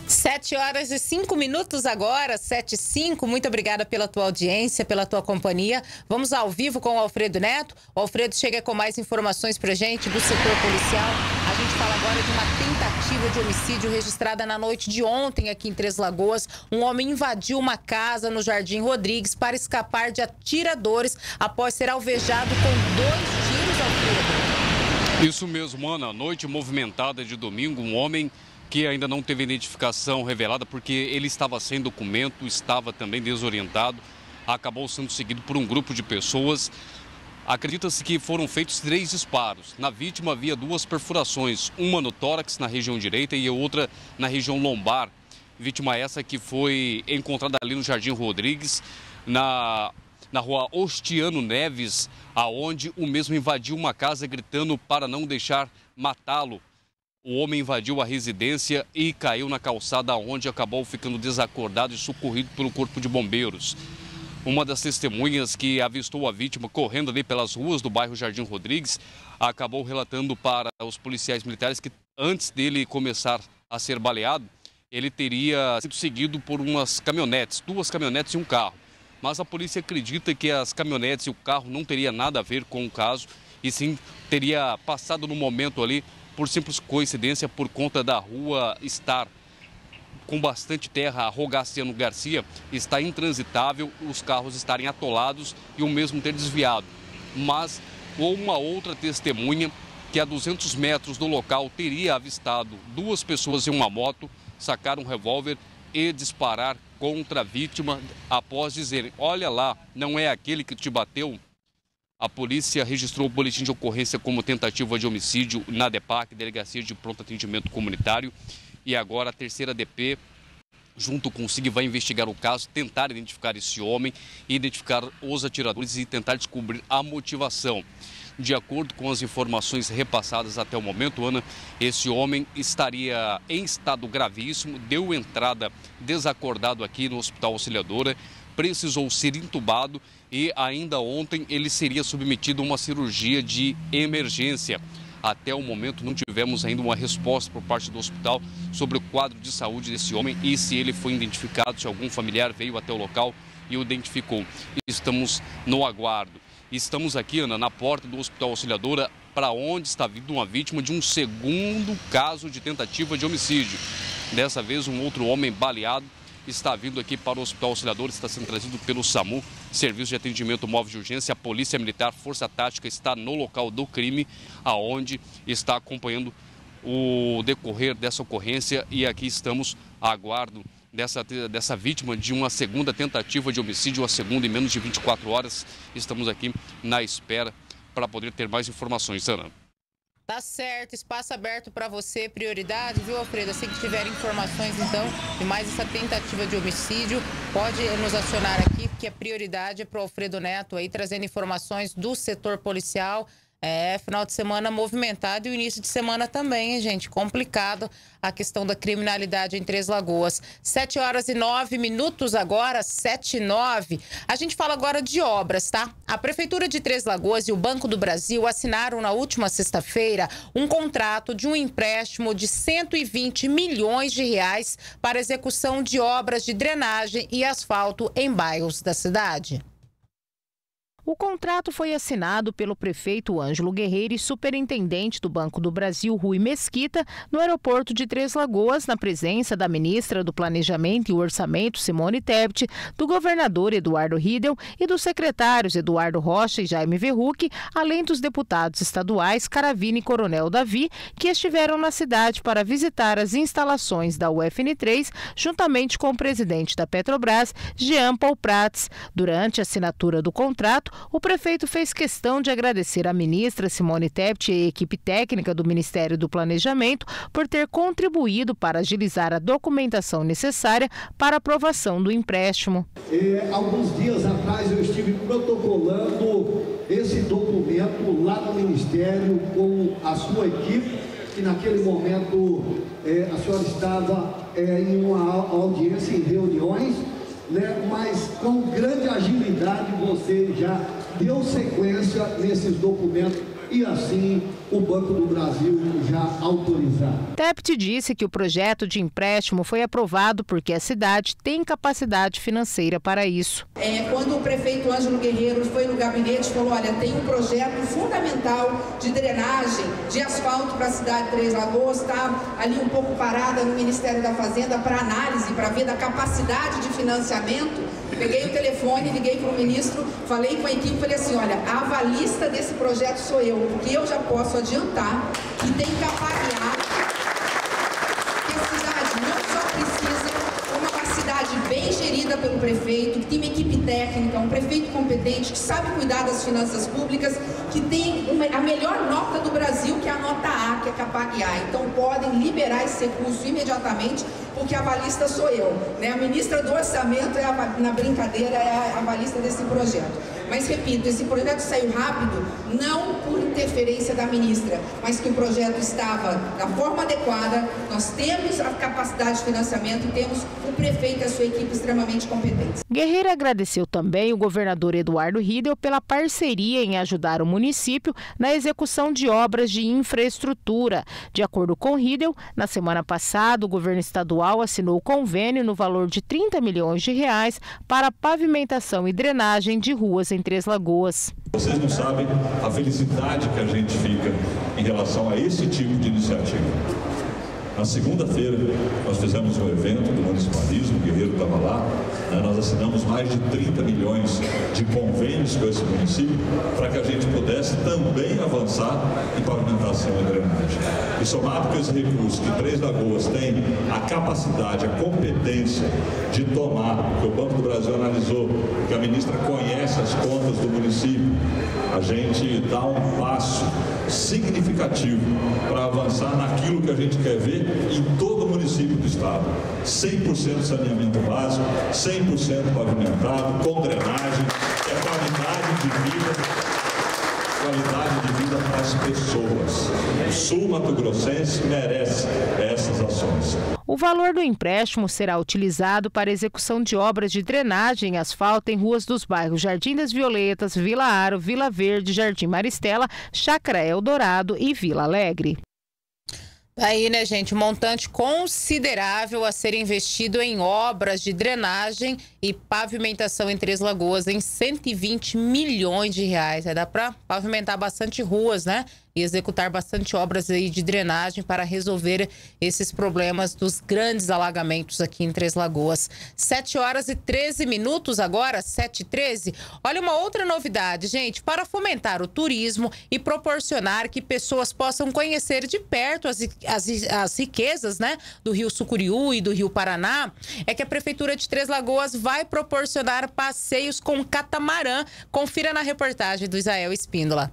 sete horas e cinco minutos agora, sete e cinco. Muito obrigada pela tua audiência, pela tua companhia. Vamos ao vivo com o Alfredo Neto. O Alfredo chega com mais informações pra gente do setor policial. A gente fala agora de uma tentativa de homicídio registrada na noite de ontem aqui em Três Lagoas. Um homem invadiu uma casa no Jardim Rodrigues para escapar de atiradores após ser alvejado com dois tiros, Alfredo. Isso mesmo, Ana. Noite movimentada de domingo, um homem que ainda não teve identificação revelada, porque ele estava sem documento, estava também desorientado, acabou sendo seguido por um grupo de pessoas. Acredita-se que foram feitos três disparos. Na vítima havia duas perfurações, uma no tórax, na região direita, e outra na região lombar. Vítima essa que foi encontrada ali no Jardim Rodrigues, na, na rua Ostiano Neves, aonde o mesmo invadiu uma casa gritando para não deixar matá-lo. O homem invadiu a residência e caiu na calçada, onde acabou ficando desacordado e socorrido pelo Corpo de Bombeiros. Uma das testemunhas que avistou a vítima correndo ali pelas ruas do bairro Jardim Rodrigues acabou relatando para os policiais militares que antes dele começar a ser baleado, ele teria sido seguido por umas caminhonetes, duas caminhonetes e um carro. Mas a polícia acredita que as caminhonetes e o carro não teria nada a ver com o caso e sim teria passado no momento ali por simples coincidência por conta da rua estar com bastante terra, a Rogaciano Garcia está intransitável, os carros estarem atolados e o mesmo ter desviado. Mas ou uma outra testemunha que a duzentos metros do local teria avistado duas pessoas em uma moto, sacar um revólver e disparar contra a vítima após dizer, olha lá, não é aquele que te bateu? A polícia registrou o boletim de ocorrência como tentativa de homicídio na DEPAC, Delegacia de Pronto Atendimento Comunitário. E agora a terceira D P, junto com o S I G, vai investigar o caso, tentar identificar esse homem, identificar os atiradores e tentar descobrir a motivação. De acordo com as informações repassadas até o momento, Ana, esse homem estaria em estado gravíssimo, deu entrada desacordado aqui no Hospital Auxiliadora, precisou ser entubado e ainda ontem ele seria submetido a uma cirurgia de emergência. Até o momento não tivemos ainda uma resposta por parte do hospital sobre o quadro de saúde desse homem e se ele foi identificado, se algum familiar veio até o local e o identificou. Estamos no aguardo. Estamos aqui, Ana, na porta do Hospital Auxiliadora, para onde está vindo uma vítima de um segundo caso de tentativa de homicídio. Dessa vez, um outro homem baleado está vindo aqui para o Hospital Auxiliadora, está sendo trazido pelo SAMU, Serviço de Atendimento Móvel de Urgência. A Polícia Militar, Força Tática está no local do crime, aonde está acompanhando o decorrer dessa ocorrência e aqui estamos a aguardo dessa, dessa vítima de uma segunda tentativa de homicídio, uma segunda em menos de vinte e quatro horas. Estamos aqui na espera para poder ter mais informações, Ana. Tá certo, espaço aberto para você, prioridade, viu, Alfredo? Assim que tiver informações, então, de mais essa tentativa de homicídio, pode nos acionar aqui, que a prioridade é para o Alfredo Neto aí, trazendo informações do setor policial. É, final de semana movimentado e o início de semana também, hein, gente? Complicado a questão da criminalidade em Três Lagoas. sete horas e nove minutos agora, sete e nove. A gente fala agora de obras, tá? A Prefeitura de Três Lagoas e o Banco do Brasil assinaram na última sexta-feira um contrato de um empréstimo de cento e vinte milhões de reais para execução de obras de drenagem e asfalto em bairros da cidade. O contrato foi assinado pelo prefeito Ângelo Guerreiro e superintendente do Banco do Brasil, Rui Mesquita, no aeroporto de Três Lagoas, na presença da ministra do Planejamento e Orçamento, Simone Tebet, do governador Eduardo Riedel e dos secretários Eduardo Rocha e Jaime Verruc, além dos deputados estaduais Caravini e Coronel Davi, que estiveram na cidade para visitar as instalações da U F N três, juntamente com o presidente da Petrobras, Jean Paul Prates. Durante a assinatura do contrato, o prefeito fez questão de agradecer à ministra Simone Tebet e a equipe técnica do Ministério do Planejamento por ter contribuído para agilizar a documentação necessária para aprovação do empréstimo. E, alguns dias atrás eu estive protocolando esse documento lá no Ministério com a sua equipe, que naquele momento é, a senhora estava é, em uma audiência, em reuniões, né, mas com grande agilidade você já deu sequência nesses documentos e assim o Banco do Brasil já autorizado. Tebet disse que o projeto de empréstimo foi aprovado porque a cidade tem capacidade financeira para isso. É, quando o prefeito Ângelo Guerreiro foi no gabinete e falou, olha, tem um projeto fundamental de drenagem, de asfalto para a cidade de Três Lagoas, está ali um pouco parada no Ministério da Fazenda para análise, para ver da capacidade de financiamento. Peguei o telefone, liguei para o ministro, falei com a equipe, falei assim, olha, a avalista desse projeto sou eu, porque eu já posso adiantar que tem que avaliar que a cidade não só precisa como uma cidade bem gerida pelo prefeito, que tem uma equipe técnica, um prefeito competente, que sabe cuidar das finanças públicas, que tem uma, a melhor nota do Brasil, que é a nota A, que é a Capag A. Então podem liberar esse recurso imediatamente, porque a avalista sou eu, né? A ministra do Orçamento, é a, na brincadeira, é a avalista desse projeto. Mas, repito, esse projeto saiu rápido, não por interferência da ministra, mas que o projeto estava na forma adequada, nós temos a capacidade de financiamento e temos o prefeito e a sua equipe extremamente competentes. Guerreiro agradeceu também o governador Eduardo Riedel pela parceria em ajudar o município na execução de obras de infraestrutura. De acordo com Riedel, na semana passada o governo estadual assinou o convênio no valor de trinta milhões de reais para pavimentação e drenagem de ruas em Três Lagoas. Vocês não sabem a felicidade que a gente fica em relação a esse tipo de iniciativa. Na segunda-feira, nós fizemos um evento do municipalismo, o Guerreiro estava lá, né? Nós assinamos mais de trinta milhões de convênios com esse município para que a gente pudesse também avançar em pavimentação e drenagem. E somado com esse recurso que Três Lagoas tem a capacidade, a competência de tomar, porque o Banco do Brasil analisou que a ministra conhece as contas do município, a gente dá um passo significativo para avançar naquilo que a gente quer ver em todo o município do estado. cem por cento saneamento básico, cem por cento pavimentado, com drenagem, é qualidade de vida. Qualidade de vida para as pessoas. O Sul Mato Grossense merece essas ações. O valor do empréstimo será utilizado para a execução de obras de drenagem e asfalto em ruas dos bairros Jardim das Violetas, Vila Aro, Vila Verde, Jardim Maristela, Chácara Eldorado e Vila Alegre. Aí, né, gente, um montante considerável a ser investido em obras de drenagem e pavimentação em Três Lagoas, em cento e vinte milhões de reais. Aí dá para pavimentar bastante ruas, né, e executar bastante obras aí de drenagem para resolver esses problemas dos grandes alagamentos aqui em Três Lagoas. sete horas e treze minutos agora, sete e treze. Olha uma outra novidade, gente, para fomentar o turismo e proporcionar que pessoas possam conhecer de perto as As, as riquezas, né, do Rio Sucuriú e do Rio Paraná, é que a Prefeitura de Três Lagoas vai proporcionar passeios com catamarã. Confira na reportagem do Israel Espíndola.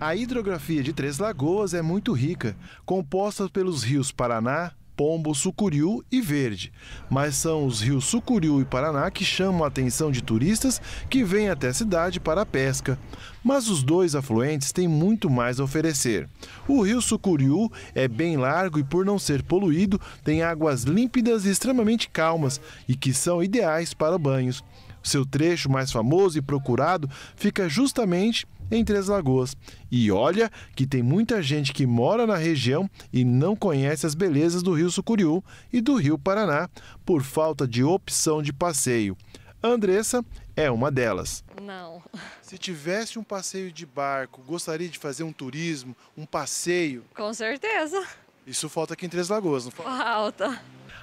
A hidrografia de Três Lagoas é muito rica, composta pelos rios Paraná, Pombo, Sucuriú e Verde. Mas são os rios Sucuriú e Paraná que chamam a atenção de turistas que vêm até a cidade para a pesca. Mas os dois afluentes têm muito mais a oferecer. O rio Sucuriú é bem largo e, por não ser poluído, tem águas límpidas e extremamente calmas e que são ideais para banhos. Seu trecho mais famoso e procurado fica justamente em Três Lagoas. E olha que tem muita gente que mora na região e não conhece as belezas do Rio Sucuriú e do Rio Paraná por falta de opção de passeio. Andressa é uma delas. Não. Se tivesse um passeio de barco, gostaria de fazer um turismo, um passeio? Com certeza. Isso falta aqui em Três Lagoas, não falta? Falta.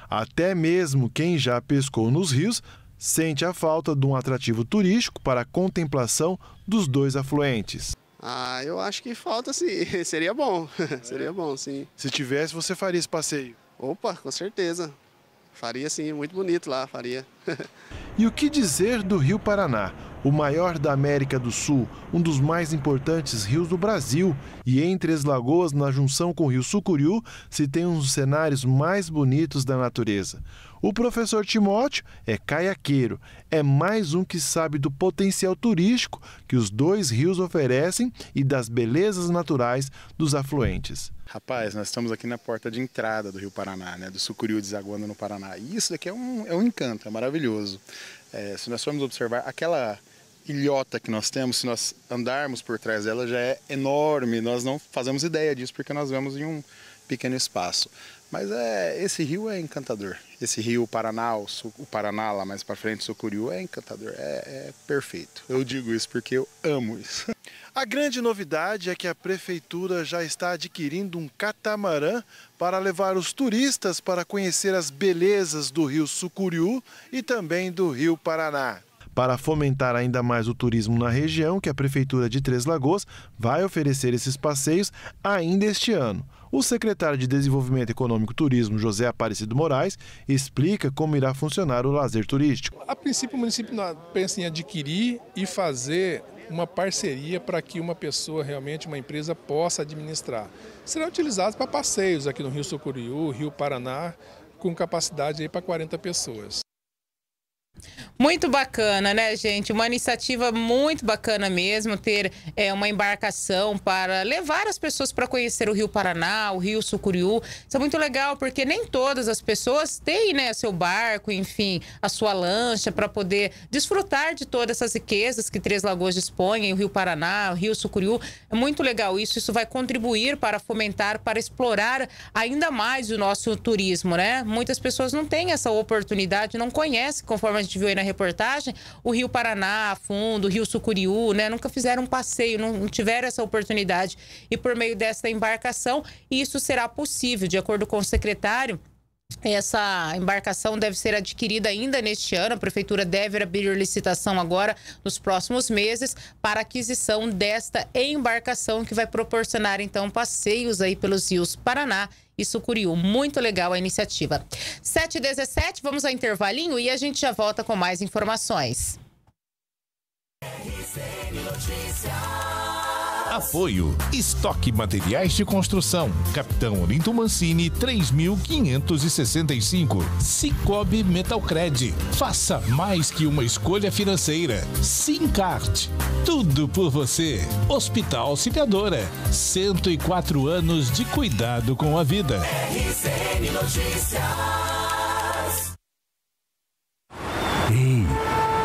Até mesmo quem já pescou nos rios sente a falta de um atrativo turístico para a contemplação dos dois afluentes. Ah, eu acho que falta sim, seria bom, é. Seria bom sim. Se tivesse, você faria esse passeio? Opa, com certeza, faria sim, muito bonito lá, faria. E o que dizer do Rio Paraná, o maior da América do Sul, um dos mais importantes rios do Brasil. E em Três Lagoas, na junção com o Rio Sucuriú, se tem um dos cenários mais bonitos da natureza. O professor Timóteo é caiaqueiro, é mais um que sabe do potencial turístico que os dois rios oferecem e das belezas naturais dos afluentes. Rapaz, nós estamos aqui na porta de entrada do Rio Paraná, né, do Sucuriú desaguando no Paraná. E isso daqui é um, é um encanto, é maravilhoso. É, se nós formos observar, aquela ilhota que nós temos, se nós andarmos por trás dela, já é enorme. Nós não fazemos ideia disso porque nós vemos em um pequeno espaço. Mas é, esse rio é encantador. Esse rio Paraná, o, o Paraná lá mais para frente, o Sucuriú, é encantador, é, é perfeito. Eu digo isso porque eu amo isso. A grande novidade é que a prefeitura já está adquirindo um catamarã para levar os turistas para conhecer as belezas do Rio Sucuriú e também do Rio Paraná. Para fomentar ainda mais o turismo na região, que a Prefeitura de Três Lagoas vai oferecer esses passeios ainda este ano. O secretário de Desenvolvimento Econômico e Turismo, José Aparecido Moraes, explica como irá funcionar o lazer turístico. A princípio, o município pensa em adquirir e fazer uma parceria para que uma pessoa, realmente uma empresa, possa administrar. Será utilizado para passeios aqui no Rio Sucuriú, Rio Paraná, com capacidade aí para quarenta pessoas. Muito bacana, né, gente? Uma iniciativa muito bacana mesmo, ter é, uma embarcação para levar as pessoas para conhecer o Rio Paraná, o Rio Sucuriú. Isso é muito legal, porque nem todas as pessoas têm, né, seu barco, enfim, a sua lancha, para poder desfrutar de todas essas riquezas que Três Lagoas dispõe, o Rio Paraná, o Rio Sucuriú. É muito legal isso, isso vai contribuir para fomentar, para explorar ainda mais o nosso turismo, né? Muitas pessoas não têm essa oportunidade, não conhecem, conforme a gente viu aí na reportagem, o Rio Paraná a fundo, o Rio Sucuriú, né? Nunca fizeram um passeio, não tiveram essa oportunidade. E por meio dessa embarcação, isso será possível, de acordo com o secretário. Essa embarcação deve ser adquirida ainda neste ano. A Prefeitura deve abrir licitação agora, nos próximos meses, para aquisição desta embarcação, que vai proporcionar, então, passeios aí pelos rios Paraná e Sucuriú. Muito legal a iniciativa. sete e dezessete, vamos ao intervalinho e a gente já volta com mais informações. Apoio. Estoque Materiais de Construção. Capitão Olinto Mancini, três mil quinhentos e sessenta e cinco. Sicoob Metalcred. Faça mais que uma escolha financeira. SimCard. Tudo por você. Hospital Auxiliadora. cento e quatro anos de cuidado com a vida. R C N Notícias. Ei.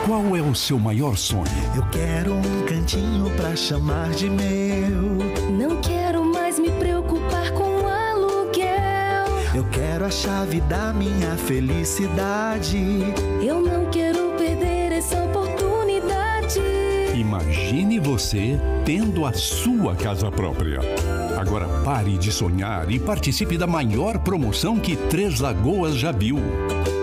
Qual é o seu maior sonho? Eu quero um cantinho pra chamar de meu. Não quero mais me preocupar com aluguel. Eu quero a chave da minha felicidade. Eu não quero perder essa oportunidade. Imagine você tendo a sua casa própria. Agora pare de sonhar e participe da maior promoção que Três Lagoas já viu.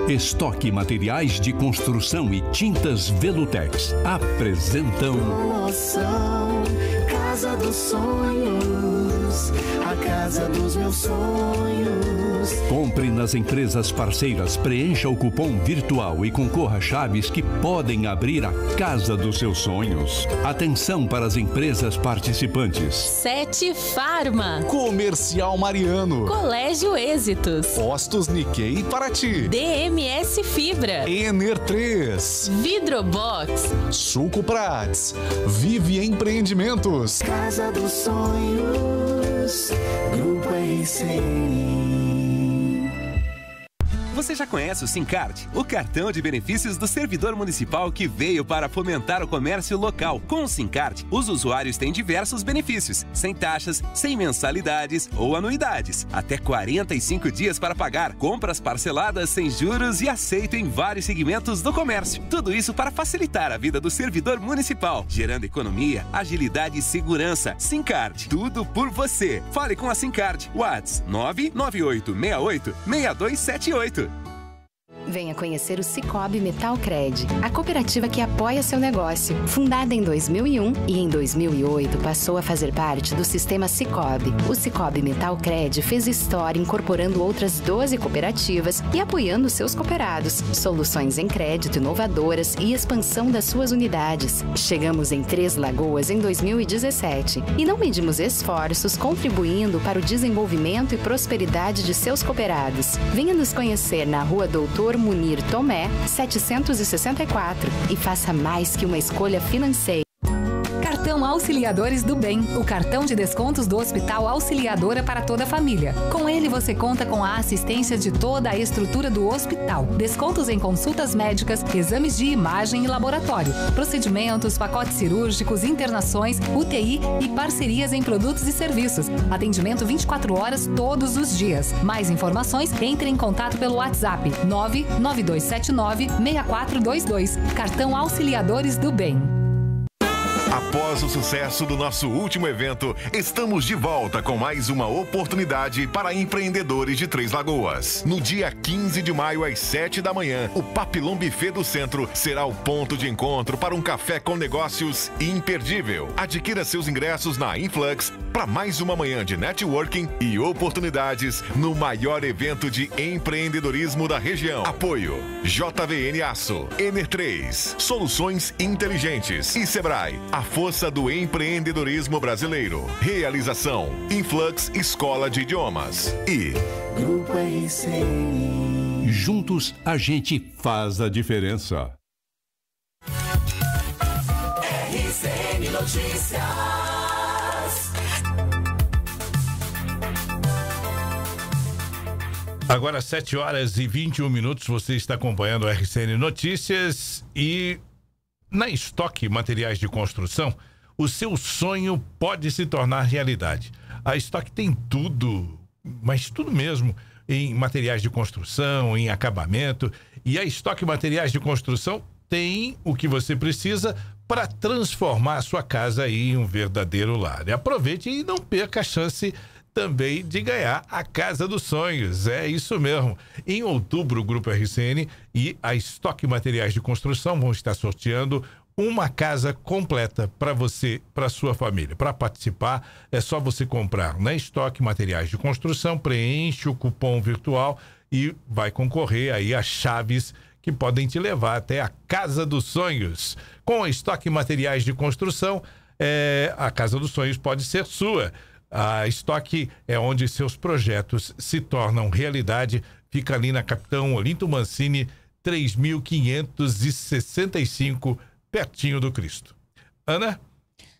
Estoque Materiais de Construção e Tintas Velutex apresentam Promoção Casa dos Sonhos, a casa dos meus sonhos. Compre nas empresas parceiras, preencha o cupom virtual e concorra a chaves que podem abrir a casa dos seus sonhos. Atenção para as empresas participantes: Sete Farma, Comercial Mariano, Colégio Êxitos, Postos Nikkei e Paraty, D M M S Fibra, Ener três, Vidrobox, Suco Prates, Vive Empreendimentos, Casa dos Sonhos, Grupo R C N. Você já conhece o SimCard, o cartão de benefícios do servidor municipal que veio para fomentar o comércio local. Com o SimCard, os usuários têm diversos benefícios, sem taxas, sem mensalidades ou anuidades. Até quarenta e cinco dias para pagar, compras parceladas sem juros e aceito em vários segmentos do comércio. Tudo isso para facilitar a vida do servidor municipal, gerando economia, agilidade e segurança. SimCard, tudo por você. Fale com a SimCard. WhatsApp nove nove oito seis oito seis dois sete oito. Venha conhecer o Sicoob Metalcred, a cooperativa que apoia seu negócio. Fundada em dois mil e um e em dois mil e oito passou a fazer parte do sistema Sicoob. O Sicoob Metalcred fez história incorporando outras doze cooperativas e apoiando seus cooperados. Soluções em crédito inovadoras e expansão das suas unidades. Chegamos em Três Lagoas em dois mil e dezessete e não medimos esforços contribuindo para o desenvolvimento e prosperidade de seus cooperados. Venha nos conhecer na Rua Doutor Munir Tomé, setecentos e sessenta e quatro, e faça mais que uma escolha financeira. Cartão Auxiliadores do Bem, o cartão de descontos do Hospital Auxiliadora para toda a família. Com ele você conta com a assistência de toda a estrutura do hospital. Descontos em consultas médicas, exames de imagem e laboratório, procedimentos, pacotes cirúrgicos, internações, U T I e parcerias em produtos e serviços. Atendimento vinte e quatro horas todos os dias. Mais informações, entre em contato pelo WhatsApp nove nove dois sete nove seis quatro dois dois. Cartão Auxiliadores do Bem. Após o sucesso do nosso último evento, estamos de volta com mais uma oportunidade para empreendedores de Três Lagoas. No dia quinze de maio, às sete da manhã, o Papillon Buffet do Centro será o ponto de encontro para um café com negócios imperdível. Adquira seus ingressos na Influx para mais uma manhã de networking e oportunidades no maior evento de empreendedorismo da região. Apoio: J V N Aço, Ener três, Soluções Inteligentes e Sebrae. Força do empreendedorismo brasileiro. Realização: Influx Escola de Idiomas e Grupo R C N. Juntos a gente faz a diferença. Notícias. Agora sete horas e vinte e um minutos, você está acompanhando a R C N Notícias. E na Estoque Materiais de Construção, o seu sonho pode se tornar realidade. A Estoque tem tudo, mas tudo mesmo, em materiais de construção, em acabamento. E a Estoque Materiais de Construção tem o que você precisa para transformar a sua casa em um verdadeiro lar. E aproveite e não perca a chance também de ganhar a Casa dos Sonhos. É isso mesmo. Em outubro, o Grupo R C N e a Estoque Materiais de Construção vão estar sorteando uma casa completa para você, para sua família. Para participar, é só você comprar na Estoque Materiais de Construção, preenche o cupom virtual e vai concorrer aí às chaves que podem te levar até a Casa dos Sonhos. Com a Estoque Materiais de Construção, é, a Casa dos Sonhos pode ser sua. A Estoque é onde seus projetos se tornam realidade. Fica ali na Capitão Olinto Mancini, três mil quinhentos e sessenta e cinco, pertinho do Cristo. Ana?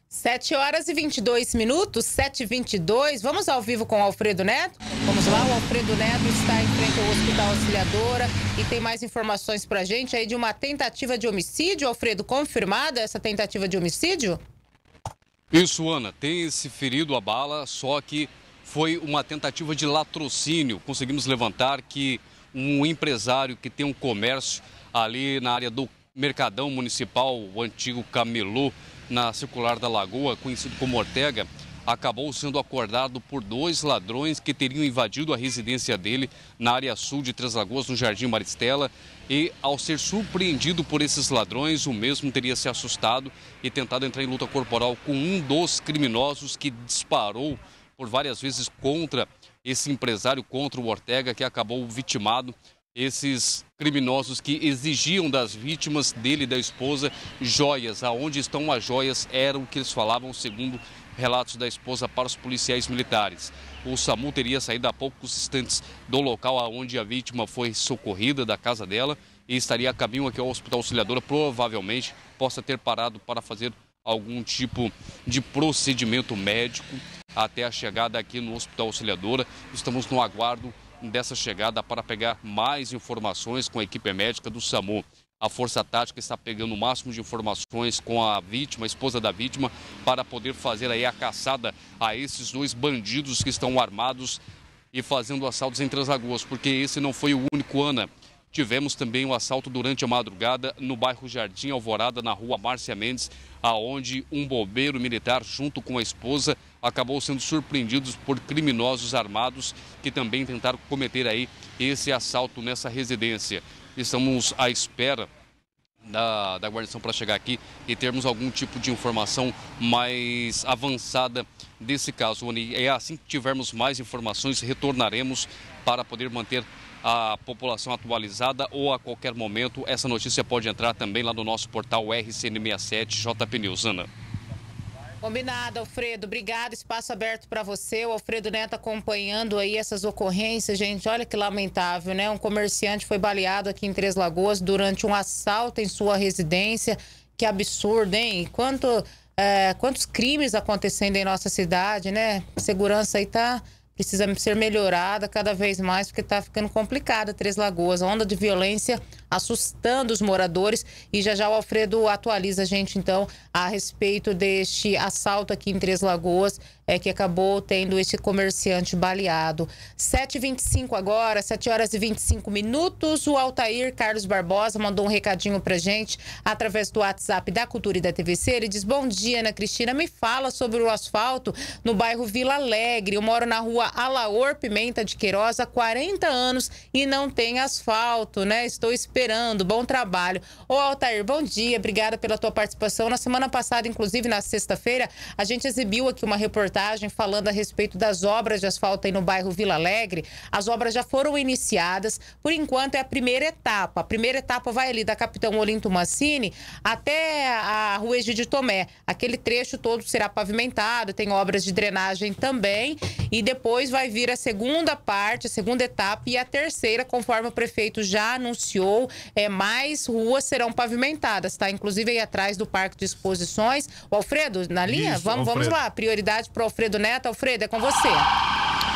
sete horas e vinte e dois minutos, sete e vinte e dois. Vamos ao vivo com o Alfredo Neto? Vamos lá, o Alfredo Neto está em frente ao Hospital Auxiliadora e tem mais informações pra gente aí de uma tentativa de homicídio. Alfredo, confirmada essa tentativa de homicídio? Isso, Ana. Tem esse ferido a bala, só que foi uma tentativa de latrocínio. Conseguimos levantar que um empresário que tem um comércio ali na área do Mercadão Municipal, o antigo Camelô, na Circular da Lagoa, conhecido como Ortega, acabou sendo acordado por dois ladrões que teriam invadido a residência dele na área sul de Três Lagoas, no Jardim Maristela, e ao ser surpreendido por esses ladrões, o mesmo teria se assustado e tentado entrar em luta corporal com um dos criminosos, que disparou por várias vezes contra esse empresário, contra o Ortega, que acabou vitimado. Esses criminosos que exigiam das vítimas dele e da esposa joias. Aonde estão as joias era o que eles falavam, segundo relatos da esposa, para os policiais militares. O SAMU teria saído há poucos instantes do local aonde a vítima foi socorrida, da casa dela, e estaria a caminho aqui ao Hospital Auxiliadora, provavelmente possa ter parado para fazer algum tipo de procedimento médico até a chegada aqui no Hospital Auxiliadora. Estamos no aguardo dessa chegada para pegar mais informações com a equipe médica do SAMU. A Força Tática está pegando o máximo de informações com a vítima, a esposa da vítima, para poder fazer aí a caçada a esses dois bandidos que estão armados e fazendo assaltos em Três Lagoas, porque esse não foi o único, Ana. Tivemos também um assalto durante a madrugada no bairro Jardim Alvorada, na rua Márcia Mendes, aonde um bombeiro militar, junto com a esposa, acabou sendo surpreendido por criminosos armados que também tentaram cometer aí esse assalto nessa residência. Estamos à espera da, da guarnição para chegar aqui e termos algum tipo de informação mais avançada desse caso. E assim que tivermos mais informações, retornaremos para poder manter a população atualizada, ou a qualquer momento essa notícia pode entrar também lá no nosso portal R C N sessenta e sete J P News. Ana. Combinado, Alfredo. Obrigado. Espaço aberto para você. O Alfredo Neto acompanhando aí essas ocorrências, gente. Olha que lamentável, né? Um comerciante foi baleado aqui em Três Lagoas durante um assalto em sua residência. Que absurdo, hein? Quanto, é, quantos crimes acontecendo em nossa cidade, né? Segurança aí tá... precisa ser melhorada cada vez mais, porque está ficando complicada Três Lagoas. A onda de violência assustando os moradores. E já já o Alfredo atualiza a gente, então, a respeito deste assalto aqui em Três Lagoas, é, que acabou tendo esse comerciante baleado. sete e vinte e cinco agora, sete horas e vinte e cinco minutos. O Altair Carlos Barbosa mandou um recadinho pra gente através do WhatsApp da Cultura e da T V C. Ele diz: bom dia, Ana Cristina. Me fala sobre o asfalto no bairro Vila Alegre. Eu moro na rua Alaor Pimenta de Queiroz há quarenta anos e não tem asfalto, né? Estou esperando. Bom trabalho. Ô, Altair, bom dia. Obrigada pela tua participação. Na semana passada, inclusive, na sexta-feira, a gente exibiu aqui uma reportagem falando a respeito das obras de asfalto aí no bairro Vila Alegre. As obras já foram iniciadas, por enquanto é a primeira etapa. A primeira etapa vai ali da Capitão Olinto Mancini até a Rua Egídio Tomé. Aquele trecho todo será pavimentado, tem obras de drenagem também, e depois vai vir a segunda parte, a segunda etapa e a terceira, conforme o prefeito já anunciou. Então, é, mais ruas serão pavimentadas, tá? Inclusive aí atrás do Parque de Exposições. O Alfredo, na linha? Isso, vamos, vamos lá. Prioridade para o Alfredo Neto. Alfredo, é com você.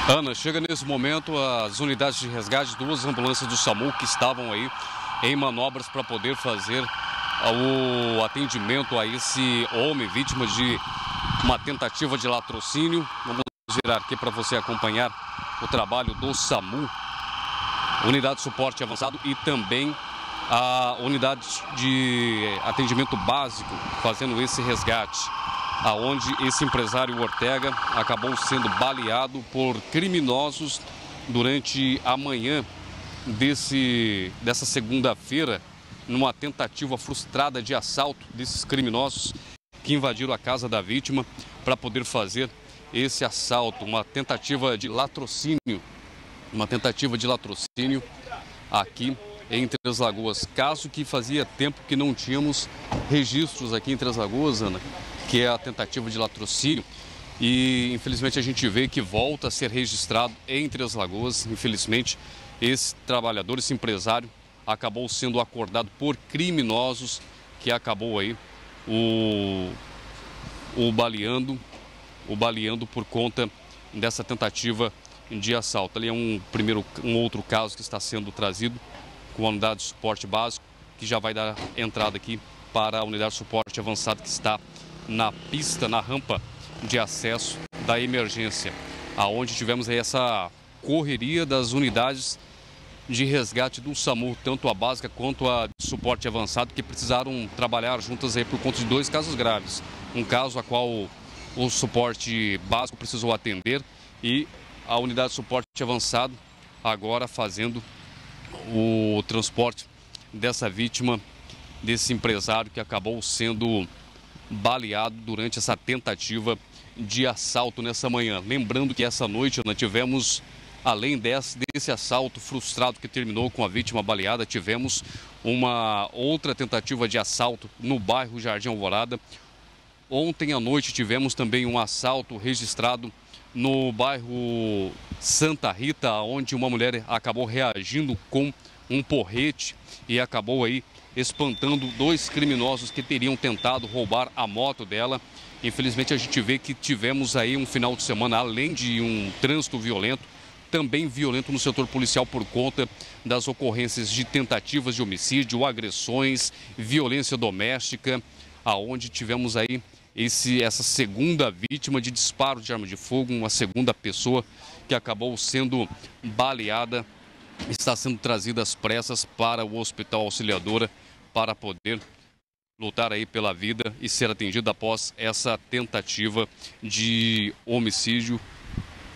Ana, chega nesse momento as unidades de resgate, duas ambulâncias do SAMU que estavam aí em manobras para poder fazer o atendimento a esse homem, vítima de uma tentativa de latrocínio. Vamos ver aqui para você acompanhar o trabalho do SAMU, unidade de suporte avançado e também a unidade de atendimento básico fazendo esse resgate, aonde esse empresário Ortega acabou sendo baleado por criminosos durante a manhã desse, dessa segunda-feira, numa tentativa frustrada de assalto desses criminosos que invadiram a casa da vítima para poder fazer esse assalto, uma tentativa de latrocínio, uma tentativa de latrocínio aqui em Três Lagoas, caso que fazia tempo que não tínhamos registros aqui em Três Lagoas, Ana, que é a tentativa de latrocínio, e infelizmente a gente vê que volta a ser registrado em Três Lagoas. Infelizmente esse trabalhador, esse empresário, acabou sendo acordado por criminosos que acabou aí o, o baleando, o baleando por conta dessa tentativa de assalto. Ali é um, primeiro, um outro caso que está sendo trazido com a unidade de suporte básico, que já vai dar entrada aqui para a unidade de suporte avançado, que está na pista, na rampa de acesso da emergência, aonde tivemos aí essa correria das unidades de resgate do SAMU, tanto a básica quanto a de suporte avançado, que precisaram trabalhar juntas aí por conta de dois casos graves. Um caso a qual o suporte básico precisou atender e a unidade de suporte avançado agora fazendo o transporte dessa vítima, desse empresário que acabou sendo baleado durante essa tentativa de assalto nessa manhã. Lembrando que essa noite nós tivemos, além desse, desse assalto frustrado que terminou com a vítima baleada, tivemos uma outra tentativa de assalto no bairro Jardim Alvorada. Ontem à noite tivemos também um assalto registrado no bairro Santa Rita, onde uma mulher acabou reagindo com um porrete e acabou aí espantando dois criminosos que teriam tentado roubar a moto dela. Infelizmente a gente vê que tivemos aí um final de semana, além de um trânsito violento, também violento no setor policial por conta das ocorrências de tentativas de homicídio, agressões, violência doméstica, aonde tivemos aí esse, essa segunda vítima de disparo de arma de fogo, uma segunda pessoa que acabou sendo baleada, está sendo trazida às pressas para o Hospital Auxiliadora para poder lutar aí pela vida e ser atendida após essa tentativa de homicídio,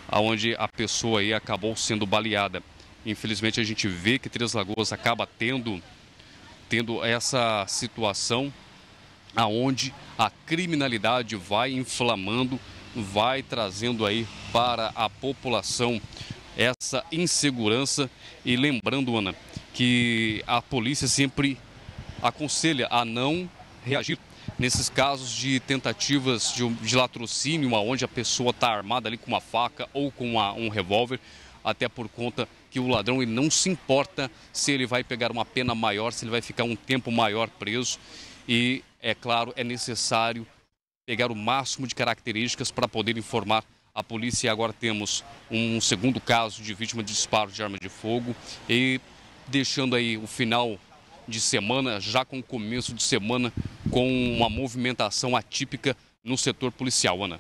aonde a pessoa aí acabou sendo baleada. Infelizmente a gente vê que Três Lagoas acaba tendo, tendo essa situação aonde a criminalidade vai inflamando, vai trazendo aí para a população essa insegurança. E lembrando, Ana, que a polícia sempre aconselha a não reagir nesses casos de tentativas de, de latrocínio, onde a pessoa está armada ali com uma faca ou com uma, um revólver, até por conta que o ladrão ele não se importa se ele vai pegar uma pena maior, se ele vai ficar um tempo maior preso. E, é claro, é necessário pegar o máximo de características para poder informar a polícia. E agora temos um segundo caso de vítima de disparo de arma de fogo, e deixando aí o final de semana, já com o começo de semana, com uma movimentação atípica no setor policial, Ana.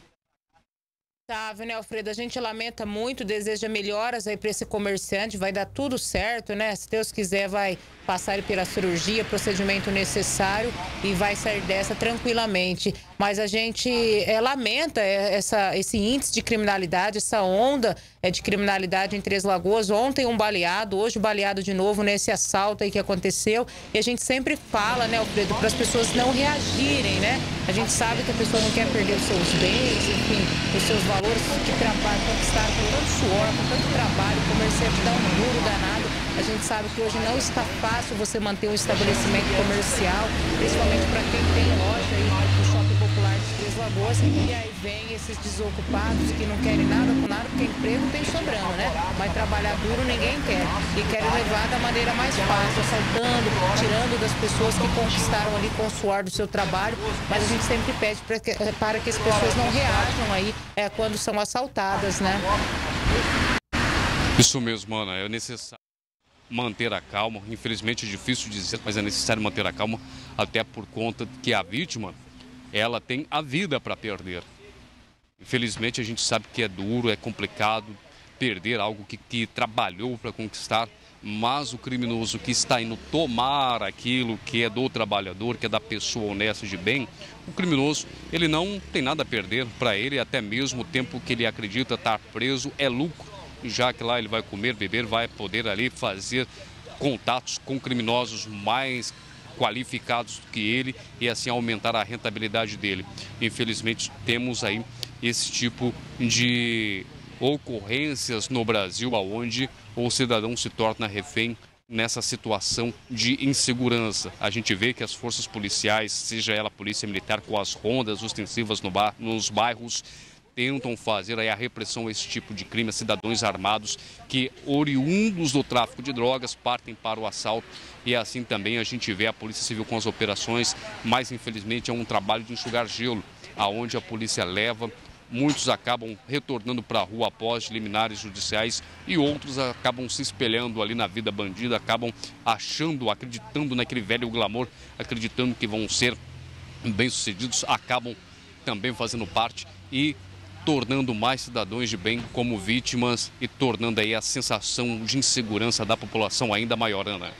Tá, né, Alfredo? A gente lamenta muito, deseja melhoras aí para esse comerciante, vai dar tudo certo, né? Se Deus quiser, vai passar pela cirurgia, procedimento necessário, e vai sair dessa tranquilamente. Mas a gente é, lamenta essa, esse índice de criminalidade, essa onda é, de criminalidade em Três Lagoas. Ontem um baleado, hoje baleado de novo nesse assalto aí que aconteceu. E a gente sempre fala, né, Alfredo, para as pessoas não reagirem, né? A gente sabe que a pessoa não quer perder os seus bens, enfim, os seus valores que trabalho, conquistaram com tanto suor, com tanto trabalho. O comerciante dá um duro danado. A gente sabe que hoje não está fácil você manter um estabelecimento comercial, principalmente para quem tem loja aí no Shopping Popular de Três Lagoas, e aí vem esses desocupados que não querem nada com nada, porque emprego tem sobrando, né? Mas trabalhar duro ninguém quer, e querem levar da maneira mais fácil, assaltando, tirando das pessoas que conquistaram ali com o suor do seu trabalho, mas a gente sempre pede para que, para que as pessoas não reajam aí é, quando são assaltadas, né? Isso mesmo, Ana, é necessário manter a calma. Infelizmente é difícil dizer, mas é necessário manter a calma, até por conta que a vítima, ela tem a vida para perder. Infelizmente a gente sabe que é duro, é complicado perder algo que, que trabalhou para conquistar, mas o criminoso que está indo tomar aquilo que é do trabalhador, que é da pessoa honesta de bem, o criminoso, ele não tem nada a perder. Para ele, até mesmo o tempo que ele acredita estar preso é lucro, já que lá ele vai comer, beber, vai poder ali fazer contatos com criminosos mais qualificados do que ele e assim aumentar a rentabilidade dele. Infelizmente temos aí esse tipo de ocorrências no Brasil, aonde o cidadão se torna refém nessa situação de insegurança. A gente vê que as forças policiais, seja ela a polícia militar, com as rondas ostensivas no bar, nos bairros, tentam fazer aí a repressão a esse tipo de crime, a cidadãos armados que, oriundos do tráfico de drogas, partem para o assalto. E assim também a gente vê a Polícia Civil com as operações, mas infelizmente é um trabalho de enxugar gelo, aonde a polícia leva, muitos acabam retornando para a rua após liminares judiciais e outros acabam se espelhando ali na vida bandida, acabam achando, acreditando naquele velho glamour, acreditando que vão ser bem-sucedidos, acabam também fazendo parte e tornando mais cidadãos de bem como vítimas e tornando aí a sensação de insegurança da população ainda maior, Ana.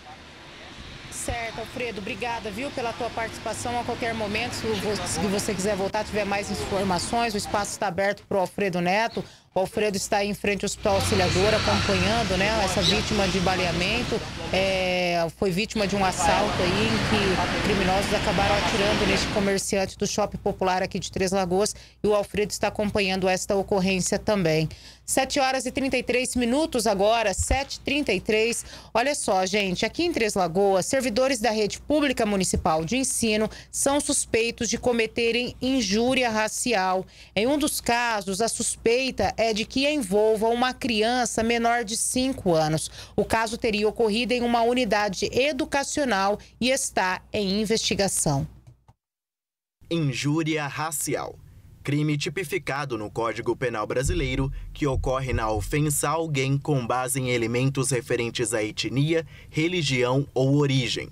Certo, Alfredo. Obrigada, viu, pela tua participação. A qualquer momento, se você quiser voltar, tiver mais informações, o espaço está aberto para o Alfredo Neto. O Alfredo está aí em frente ao Hospital Auxiliadora acompanhando, né, essa vítima de baleamento. É, foi vítima de um assalto aí em que criminosos acabaram atirando neste comerciante do Shopping Popular aqui de Três Lagoas. E o Alfredo está acompanhando esta ocorrência também. sete horas e trinta e três minutos agora, sete e trinta e três. Olha só, gente, aqui em Três Lagoas, servidores da rede pública municipal de ensino são suspeitos de cometerem injúria racial. Em um dos casos, a suspeita é... é de que envolva uma criança menor de cinco anos. O caso teria ocorrido em uma unidade educacional e está em investigação. Injúria racial. Crime tipificado no Código Penal Brasileiro, que ocorre na ofensa a alguém com base em elementos referentes à etnia, religião ou origem.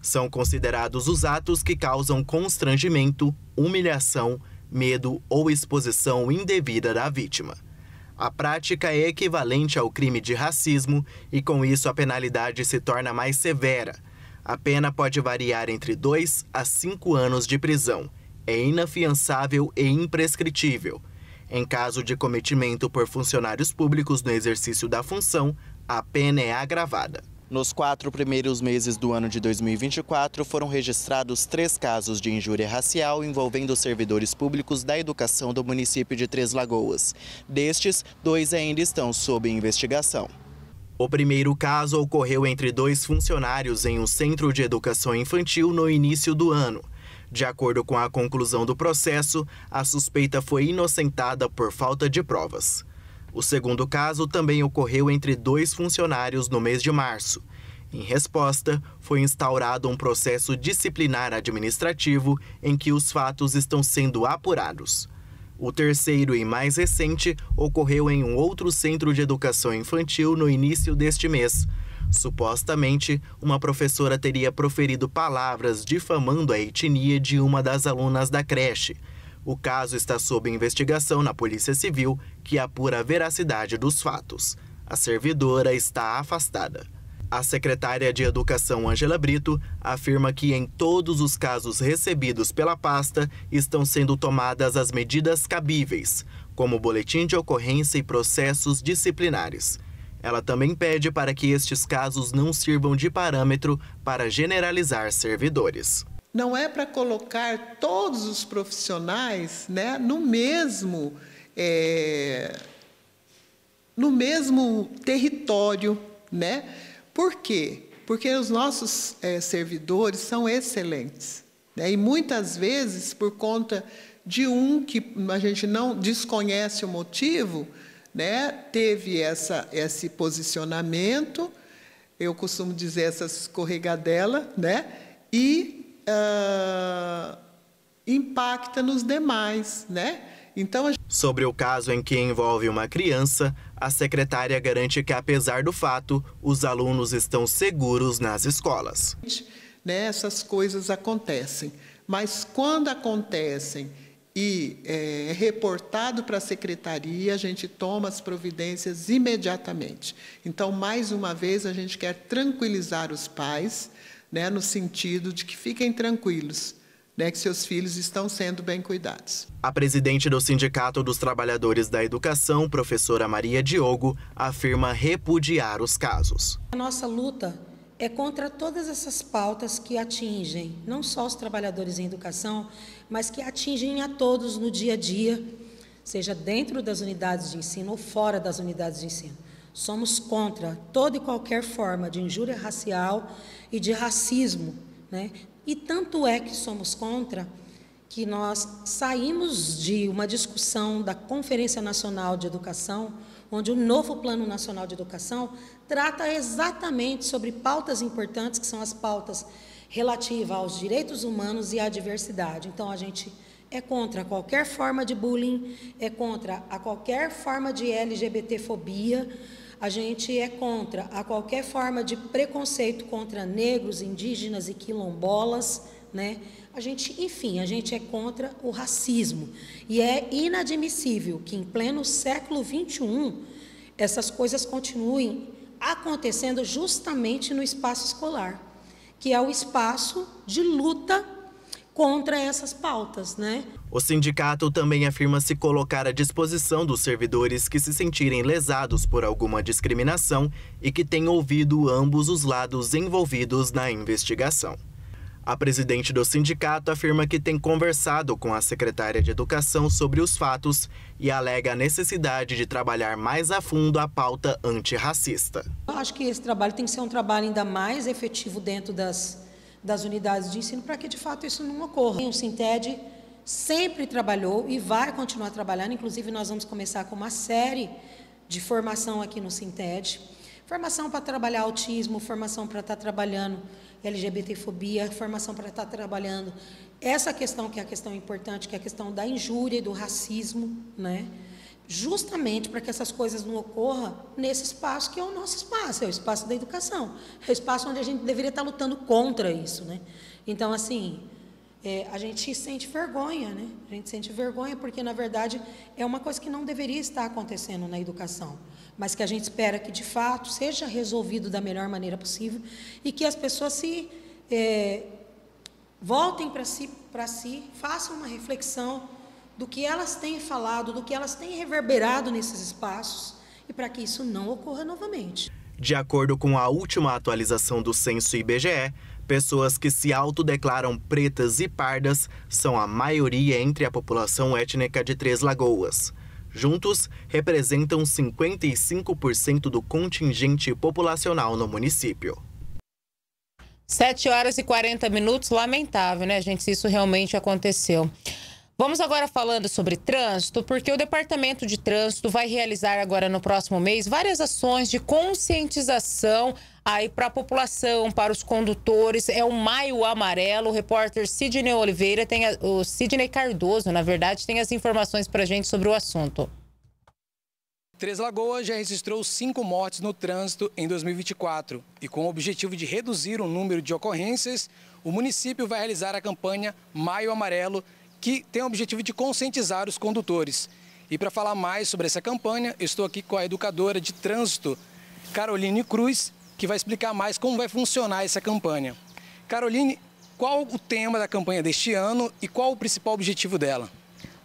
São considerados os atos que causam constrangimento, humilhação, medo ou exposição indevida da vítima. A prática é equivalente ao crime de racismo e, com isso, a penalidade se torna mais severa. A pena pode variar entre dois a cinco anos de prisão. É inafiançável e imprescritível. Em caso de cometimento por funcionários públicos no exercício da função, a pena é agravada. Nos quatro primeiros meses do ano de dois mil e vinte e quatro, foram registrados três casos de injúria racial envolvendo servidores públicos da educação do município de Três Lagoas. Destes, dois ainda estão sob investigação. O primeiro caso ocorreu entre dois funcionários em um centro de educação infantil no início do ano. De acordo com a conclusão do processo, a suspeita foi inocentada por falta de provas. O segundo caso também ocorreu entre dois funcionários no mês de março. Em resposta, foi instaurado um processo disciplinar administrativo em que os fatos estão sendo apurados. O terceiro e mais recente ocorreu em um outro centro de educação infantil no início deste mês. Supostamente, uma professora teria proferido palavras difamando a etnia de uma das alunas da creche. O caso está sob investigação na Polícia Civil, que apura a veracidade dos fatos. A servidora está afastada. A secretária de Educação, Ângela Brito, afirma que em todos os casos recebidos pela pasta estão sendo tomadas as medidas cabíveis, como boletim de ocorrência e processos disciplinares. Ela também pede para que estes casos não sirvam de parâmetro para generalizar servidores. Não é para colocar todos os profissionais, né, no mesmo, é, no mesmo território, né? Por quê? Porque os nossos é, servidores são excelentes, né? E muitas vezes, por conta de um que a gente não desconhece o motivo, né, teve essa, esse posicionamento, eu costumo dizer essa escorregadela, né, e uh, impacta nos demais, né? Então, a... Sobre o caso em que envolve uma criança, a secretária garante que, apesar do fato, os alunos estão seguros nas escolas. Né, essas coisas acontecem, mas quando acontecem e é reportado para a secretaria, a gente toma as providências imediatamente. Então, mais uma vez, a gente quer tranquilizar os pais, né, no sentido de que fiquem tranquilos, né, que seus filhos estão sendo bem cuidados. A presidente do Sindicato dos Trabalhadores da Educação, professora Maria Diogo, afirma repudiar os casos. A nossa luta é contra todas essas pautas que atingem, não só os trabalhadores em educação, mas que atingem a todos no dia a dia, seja dentro das unidades de ensino ou fora das unidades de ensino. Somos contra toda e qualquer forma de injúria racial e de racismo, né? E tanto é que somos contra que nós saímos de uma discussão da Conferência Nacional de Educação, onde o novo Plano Nacional de Educação trata exatamente sobre pautas importantes, que são as pautas relativas aos direitos humanos e à diversidade. Então, a gente é contra qualquer forma de bullying, é contra a qualquer forma de L G B T fobia, a gente é contra a qualquer forma de preconceito contra negros, indígenas e quilombolas, né? A gente, enfim, a gente é contra o racismo. E é inadmissível que em pleno século vinte e um essas coisas continuem acontecendo justamente no espaço escolar, que é o espaço de luta contra essas pautas, né? O sindicato também afirma se colocar à disposição dos servidores que se sentirem lesados por alguma discriminação e que tem ouvido ambos os lados envolvidos na investigação. A presidente do sindicato afirma que tem conversado com a secretária de Educação sobre os fatos e alega a necessidade de trabalhar mais a fundo a pauta antirracista. Eu acho que esse trabalho tem que ser um trabalho ainda mais efetivo dentro das das unidades de ensino, para que de fato isso não ocorra. O SINTED sempre trabalhou e vai continuar trabalhando, inclusive nós vamos começar com uma série de formação aqui no SINTED, formação para trabalhar autismo, formação para estar trabalhando L G B T fobia, formação para estar trabalhando essa questão que é a questão importante, que é a questão da injúria e do racismo, né? Justamente para que essas coisas não ocorram nesse espaço que é o nosso espaço, é o espaço da educação, é o espaço onde a gente deveria estar lutando contra isso, né? Então, assim, é, a gente sente vergonha, né? A gente sente vergonha porque, na verdade, é uma coisa que não deveria estar acontecendo na educação, mas que a gente espera que, de fato, seja resolvido da melhor maneira possível e que as pessoas se é, voltem para si, para si, façam uma reflexão do que elas têm falado, do que elas têm reverberado nesses espaços e para que isso não ocorra novamente. De acordo com a última atualização do censo I B G E, pessoas que se autodeclaram pretas e pardas são a maioria entre a população étnica de Três Lagoas. Juntos, representam cinquenta e cinco por cento do contingente populacional no município. sete horas e quarenta minutos, lamentável, né, gente, se isso realmente aconteceu. Vamos agora falando sobre trânsito, porque o Departamento de Trânsito vai realizar agora no próximo mês várias ações de conscientização aí para a população, para os condutores. É o Maio Amarelo. O repórter Sidney Oliveira tem a, o Sidney Cardoso, na verdade, tem as informações para a gente sobre o assunto. Três Lagoas já registrou cinco mortes no trânsito em dois mil e vinte e quatro e com o objetivo de reduzir o número de ocorrências, o município vai realizar a campanha Maio Amarelo, que tem o objetivo de conscientizar os condutores. E para falar mais sobre essa campanha, eu estou aqui com a educadora de trânsito, Caroline Cruz, que vai explicar mais como vai funcionar essa campanha. Caroline, qual o tema da campanha deste ano e qual o principal objetivo dela?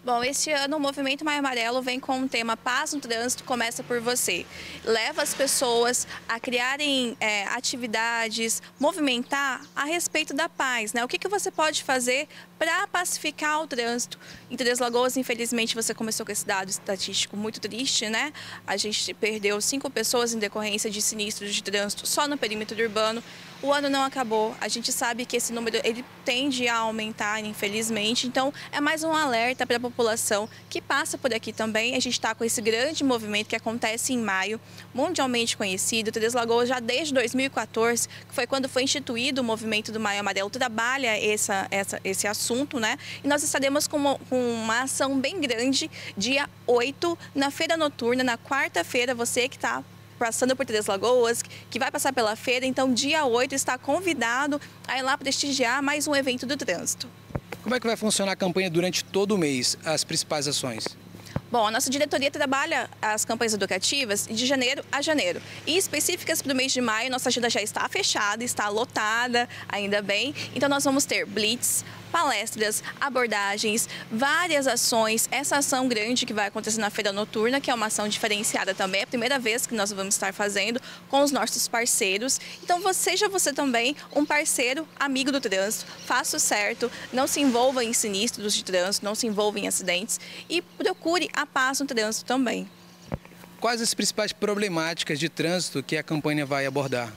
Bom, este ano o Movimento Maio Amarelo vem com o tema Paz no Trânsito Começa por Você. Leva as pessoas a criarem é, atividades, movimentar a respeito da paz, né? O que, que você pode fazer para pacificar o trânsito? Em Três Lagoas, infelizmente, você começou com esse dado estatístico muito triste, né? A gente perdeu cinco pessoas em decorrência de sinistros de trânsito só no perímetro urbano. O ano não acabou, a gente sabe que esse número ele tende a aumentar, infelizmente, então é mais um alerta para a população que passa por aqui também. A gente está com esse grande movimento que acontece em maio, mundialmente conhecido. Três Lagoas já desde dois mil e quatorze, que foi quando foi instituído o movimento do Maio Amarelo, trabalha essa, essa, esse assunto, né? E nós estaremos com uma, com uma ação bem grande, dia oito, na Feira Noturna, na quarta-feira, você que está passando por Três Lagoas, que vai passar pela feira, então dia oito está convidado a ir lá prestigiar mais um evento do trânsito. Como é que vai funcionar a campanha durante todo o mês, as principais ações? Bom, a nossa diretoria trabalha as campanhas educativas de janeiro a janeiro. E específicas para o mês de maio, nossa agenda já está fechada, está lotada, ainda bem. Então nós vamos ter blitz, palestras, abordagens, várias ações. Essa ação grande que vai acontecer na Feira Noturna, que é uma ação diferenciada também, é a primeira vez que nós vamos estar fazendo com os nossos parceiros. Então, seja você também um parceiro amigo do trânsito, faça o certo, não se envolva em sinistros de trânsito, não se envolva em acidentes e procure a paz no trânsito também. Quais as principais problemáticas de trânsito que a campanha vai abordar?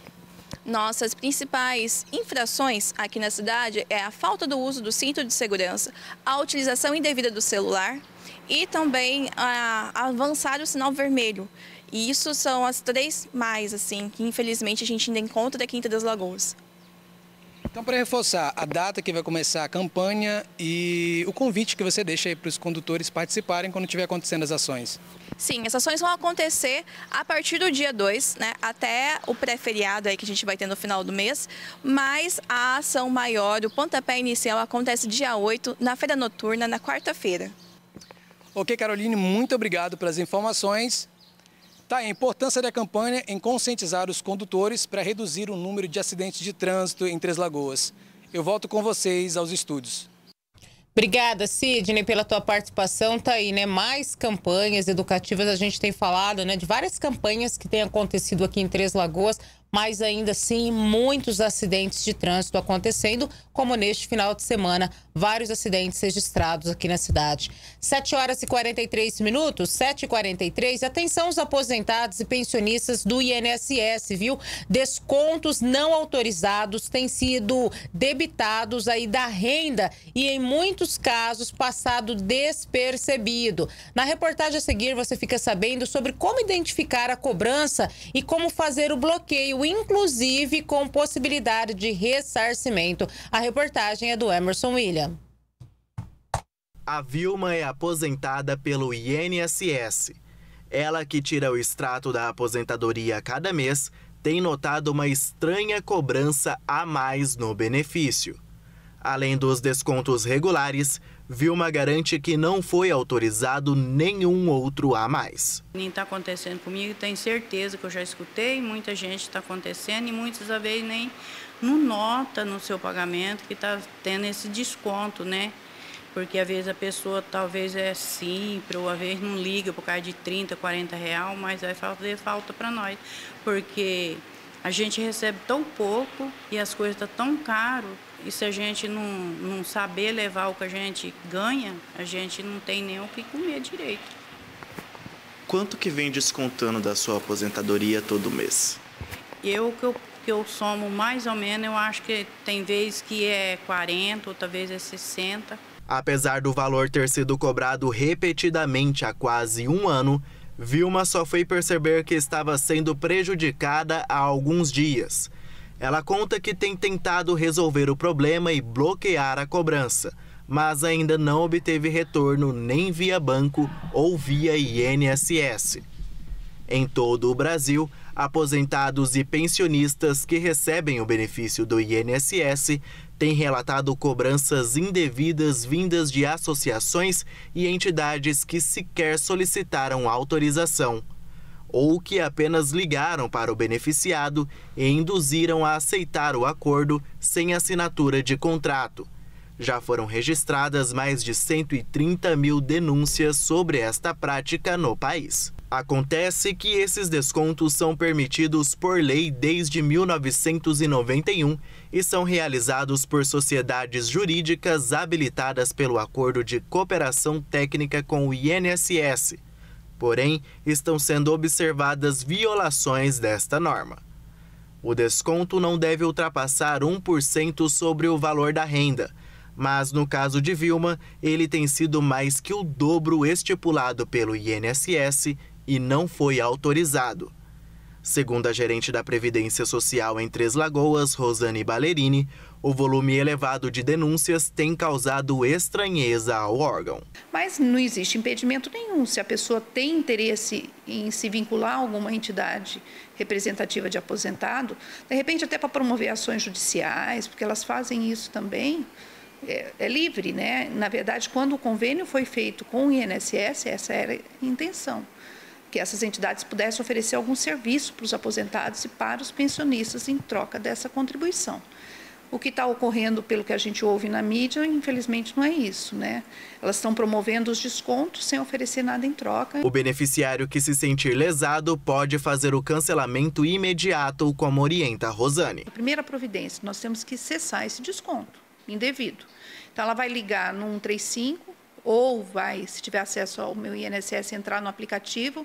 Nossas principais infrações aqui na cidade é a falta do uso do cinto de segurança, a utilização indevida do celular e também a avançar o sinal vermelho. E isso são as três mais, assim, que infelizmente a gente ainda encontra aqui em Três Lagoas. Então, para reforçar a data que vai começar a campanha e o convite que você deixa aí para os condutores participarem quando estiver acontecendo as ações. Sim, as ações vão acontecer a partir do dia dois, né, até o pré-feriado aí que a gente vai ter no final do mês, mas a ação maior, o pontapé inicial, acontece dia oito, na Feira Noturna, na quarta-feira. Ok, Caroline, muito obrigado pelas informações. Tá, a importância da campanha em conscientizar os condutores para reduzir o número de acidentes de trânsito em Três Lagoas. Eu volto com vocês aos estúdios. Obrigada, Sidney, pela tua participação. Tá aí, né? Mais campanhas educativas. A gente tem falado, né, de várias campanhas que têm acontecido aqui em Três Lagoas, mas ainda assim muitos acidentes de trânsito acontecendo, como neste final de semana, vários acidentes registrados aqui na cidade. sete horas e quarenta e três minutos, sete e quarenta e três. Atenção os aposentados e pensionistas do I N S S, viu? Descontos não autorizados têm sido debitados aí da renda e em muitos casos passado despercebido. Na reportagem a seguir você fica sabendo sobre como identificar a cobrança e como fazer o bloqueio, inclusive com possibilidade de ressarcimento. A reportagem é do Emerson William. A Vilma é aposentada pelo I N S S. Ela, que tira o extrato da aposentadoria a cada mês, tem notado uma estranha cobrança a mais no benefício. Além dos descontos regulares, Vilma garante que não foi autorizado nenhum outro a mais. Nem está acontecendo comigo, tenho certeza que eu já escutei, muita gente está acontecendo e muitas vezes nem não nota no seu pagamento que está tendo esse desconto, né? Porque às vezes a pessoa talvez é simples, ou às vezes não liga por causa de trinta, quarenta reais, mas vai fazer falta para nós, porque a gente recebe tão pouco e as coisas estão tão caras. E se a gente não, não saber levar o que a gente ganha, a gente não tem nem o que comer direito. Quanto que vem descontando da sua aposentadoria todo mês? Eu que eu, que eu somo mais ou menos, eu acho que tem vez que é quarenta, outra vez é sessenta. Apesar do valor ter sido cobrado repetidamente há quase um ano, Vilma só foi perceber que estava sendo prejudicada há alguns dias. Ela conta que tem tentado resolver o problema e bloquear a cobrança, mas ainda não obteve retorno nem via banco ou via I N S S. Em todo o Brasil, aposentados e pensionistas que recebem o benefício do I N S S têm relatado cobranças indevidas vindas de associações e entidades que sequer solicitaram autorização, ou que apenas ligaram para o beneficiado e induziram a aceitar o acordo sem assinatura de contrato. Já foram registradas mais de cento e trinta mil denúncias sobre esta prática no país. Acontece que esses descontos são permitidos por lei desde mil novecentos e noventa e um e são realizados por sociedades jurídicas habilitadas pelo Acordo de Cooperação Técnica com o I N S S. Porém, estão sendo observadas violações desta norma. O desconto não deve ultrapassar um por cento sobre o valor da renda, mas no caso de Vilma, ele tem sido mais que o dobro estipulado pelo I N S S e não foi autorizado. Segundo a gerente da Previdência Social em Três Lagoas, Rosane Ballerini, o volume elevado de denúncias tem causado estranheza ao órgão. Mas não existe impedimento nenhum. Se a pessoa tem interesse em se vincular a alguma entidade representativa de aposentado, de repente até para promover ações judiciais, porque elas fazem isso também, é, é livre, né? Na verdade, quando o convênio foi feito com o I N S S, essa era a intenção, que essas entidades pudessem oferecer algum serviço para os aposentados e para os pensionistas em troca dessa contribuição. O que está ocorrendo, pelo que a gente ouve na mídia, infelizmente não é isso, né? Elas estão promovendo os descontos sem oferecer nada em troca. O beneficiário que se sentir lesado pode fazer o cancelamento imediato, como orienta a Rosane. A primeira providência, nós temos que cessar esse desconto indevido. Então ela vai ligar no um três cinco, ou vai, se tiver acesso ao meu I N S S, entrar no aplicativo,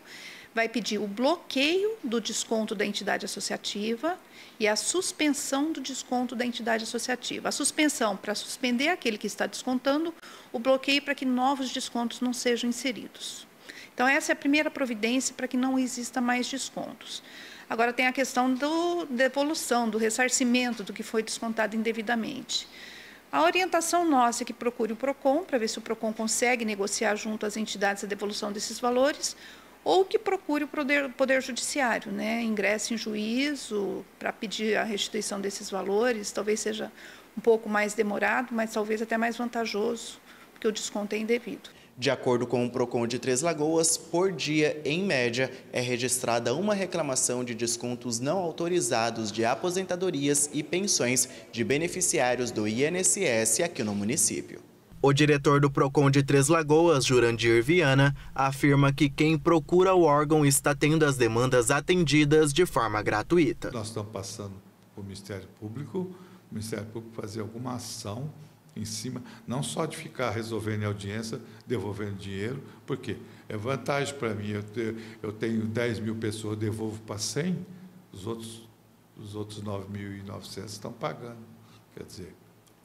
vai pedir o bloqueio do desconto da entidade associativa e a suspensão do desconto da entidade associativa. A suspensão para suspender aquele que está descontando, o bloqueio para que novos descontos não sejam inseridos. Então, essa é a primeira providência para que não exista mais descontos. Agora, tem a questão do, da devolução, do ressarcimento do que foi descontado indevidamente. A orientação nossa é que procure o PROCON, para ver se o PROCON consegue negociar junto às entidades a devolução desses valores, ou que procure o Poder, poder Judiciário, né? Ingresse em juízo para pedir a restituição desses valores. Talvez seja um pouco mais demorado, mas talvez até mais vantajoso, porque o desconto é indevido. De acordo com o PROCON de Três Lagoas, por dia, em média, é registrada uma reclamação de descontos não autorizados de aposentadorias e pensões de beneficiários do I N S S aqui no município. O diretor do PROCON de Três Lagoas, Jurandir Viana, afirma que quem procura o órgão está tendo as demandas atendidas de forma gratuita. Nós estamos passando para o Ministério Público, o Ministério Público fazer alguma ação em cima, não só de ficar resolvendo em audiência, devolvendo dinheiro, porque é vantagem para mim, eu, ter, eu tenho dez mil pessoas, eu devolvo para cem, os outros, os outros nove mil e novecentos estão pagando. Quer dizer,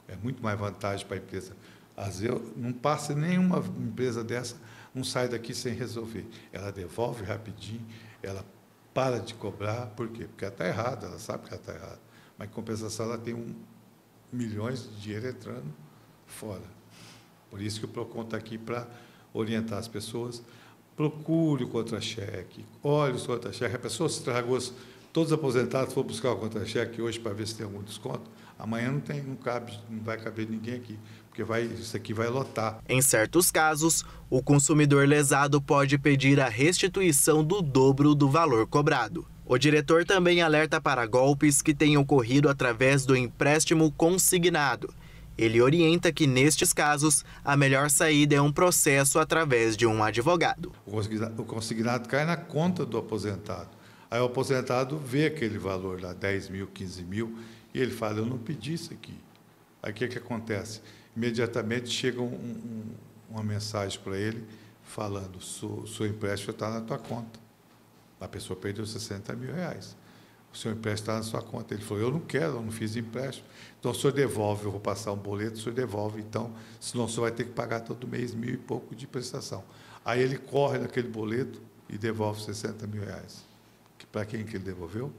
é muito mais vantagem para a empresa. Às vezes, não passa nenhuma empresa dessa, não sai daqui sem resolver. Ela devolve rapidinho, ela para de cobrar, por quê? Porque ela está errada, ela sabe que ela está errada. Mas, em compensação, ela tem um milhões de dinheiro entrando fora. Por isso que o PROCON está aqui para orientar as pessoas. Procure o contra-cheque, olhe os contra-cheques. A pessoa se tragou, todos os aposentados foram buscar o contra-cheque hoje para ver se tem algum desconto. Amanhã não tem, não cabe, não vai caber ninguém aqui, porque vai, isso aqui vai lotar. Em certos casos, o consumidor lesado pode pedir a restituição do dobro do valor cobrado. O diretor também alerta para golpes que tenham ocorrido através do empréstimo consignado. Ele orienta que, nestes casos, a melhor saída é um processo através de um advogado. O consignado cai na conta do aposentado. Aí o aposentado vê aquele valor lá, dez mil, quinze mil, e ele fala, eu não pedi isso aqui. Aí o que, que acontece? Imediatamente chega um, um, uma mensagem para ele falando, seu, seu empréstimo está na tua conta. A pessoa perdeu sessenta mil reais. O seu empréstimo está na sua conta. Ele falou, eu não quero, eu não fiz empréstimo. Então, o senhor devolve, eu vou passar um boleto, o senhor devolve. Então, senão o senhor vai ter que pagar todo mês mil e pouco de prestação. Aí ele corre naquele boleto e devolve sessenta mil reais. Que, para quem que ele devolveu?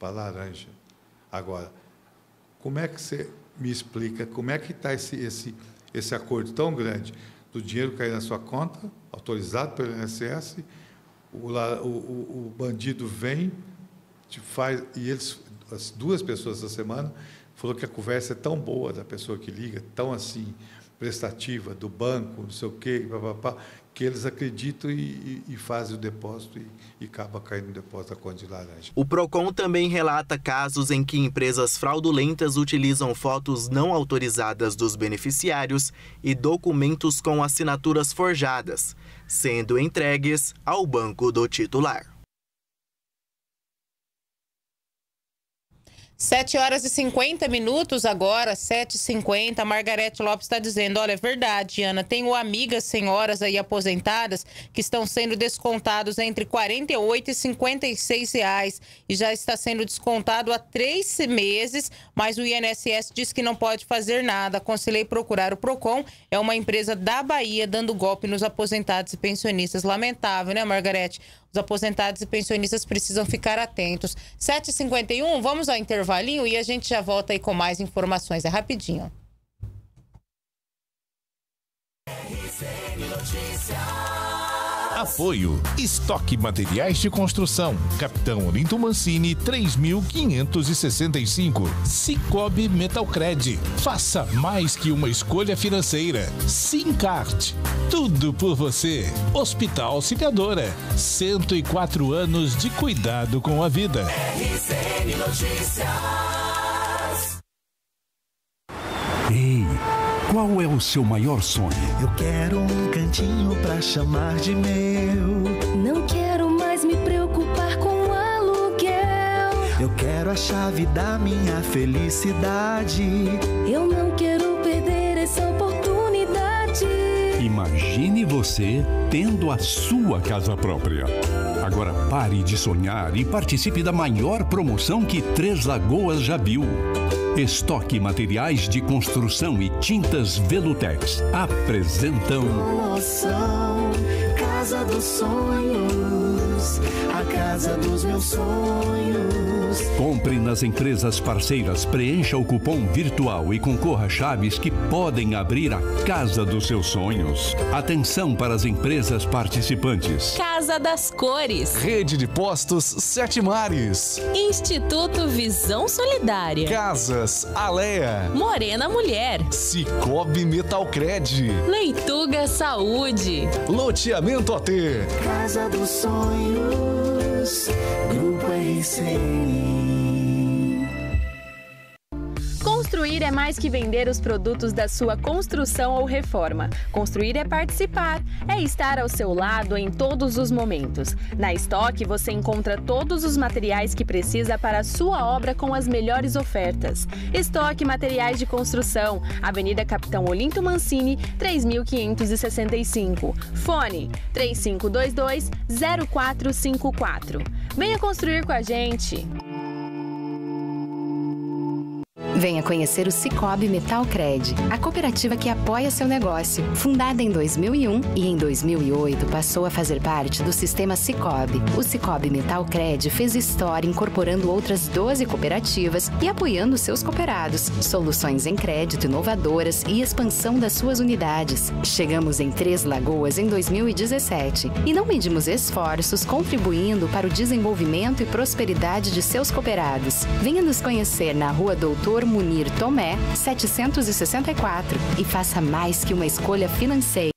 Para a laranja. Agora, como é que você me explica, como é que está esse, esse, esse acordo tão grande do dinheiro cair na sua conta, autorizado pelo I N S S, O, o, o bandido vem, te faz, e eles, as duas pessoas essa semana, falou que a conversa é tão boa da pessoa que liga, tão assim, prestativa, do banco, não sei o quê, pá, pá, pá, que eles acreditam e, e, e fazem o depósito e, e acaba caindo no depósito da cor de laranja. O PROCON também relata casos em que empresas fraudulentas utilizam fotos não autorizadas dos beneficiários e documentos com assinaturas forjadas, sendo entregues ao banco do titular. sete horas e cinquenta minutos agora, sete e cinquenta, a Margarete Lopes está dizendo, olha, é verdade, Ana, tenho amigas senhoras aí aposentadas que estão sendo descontados entre quarenta e oito e cinquenta e seis reais e já está sendo descontado há três meses, mas o I N S S diz que não pode fazer nada. Aconselhei procurar o PROCON, é uma empresa da Bahia dando golpe nos aposentados e pensionistas. Lamentável, né, Margarete? Os aposentados e pensionistas precisam ficar atentos. sete e cinquenta e um, vamos ao intervalinho e a gente já volta aí com mais informações. É rapidinho. R C N Notícias. Apoio. Estoque Materiais de Construção. Capitão Olinto Mancini, três mil quinhentos e sessenta e cinco. Sicoob Metalcred. Faça mais que uma escolha financeira. SimCard. Tudo por você. Hospital Auxiliadora. cento e quatro anos de cuidado com a vida. R C N Notícias. Ei. Qual é o seu maior sonho? Eu quero um cantinho pra chamar de meu. Não quero mais me preocupar com aluguel. Eu quero a chave da minha felicidade. Eu não quero perder essa oportunidade. Imagine você tendo a sua casa própria. Agora pare de sonhar e participe da maior promoção que Três Lagoas já viu. Estoque Materiais de Construção e Tintas Velutex apresentam promoção Casa dos Sonhos, a casa dos meus sonhos. Compre nas empresas parceiras, preencha o cupom virtual e concorra a chaves que podem abrir a casa dos seus sonhos. Atenção para as empresas participantes. Casa das Cores, Rede de Postos Sete Mares, Instituto Visão Solidária, Casa Alea, Morena Mulher, Sicoob Metalcred, Leituga Saúde, Loteamento A T, Casa dos Sonhos, Grupo R C N. Construir é mais que vender os produtos da sua construção ou reforma. Construir é participar, é estar ao seu lado em todos os momentos. Na Estoque você encontra todos os materiais que precisa para a sua obra com as melhores ofertas. Estoque Materiais de Construção, Avenida Capitão Olinto Mancini, três mil quinhentos e sessenta e cinco. Fone três cinco dois dois, zero quatro cinco quatro. Venha construir com a gente! Venha conhecer o Sicoob Metalcred, a cooperativa que apoia seu negócio. Fundada em dois mil e um e em dois mil e oito passou a fazer parte do sistema Sicoob. O Sicoob Metalcred fez história incorporando outras doze cooperativas e apoiando seus cooperados. Soluções em crédito inovadoras e expansão das suas unidades. Chegamos em Três Lagoas em dois mil e dezessete e não medimos esforços contribuindo para o desenvolvimento e prosperidade de seus cooperados. Venha nos conhecer na Rua Doutor Munir Tomé, setecentos e sessenta e quatro, e faça mais que uma escolha financeira.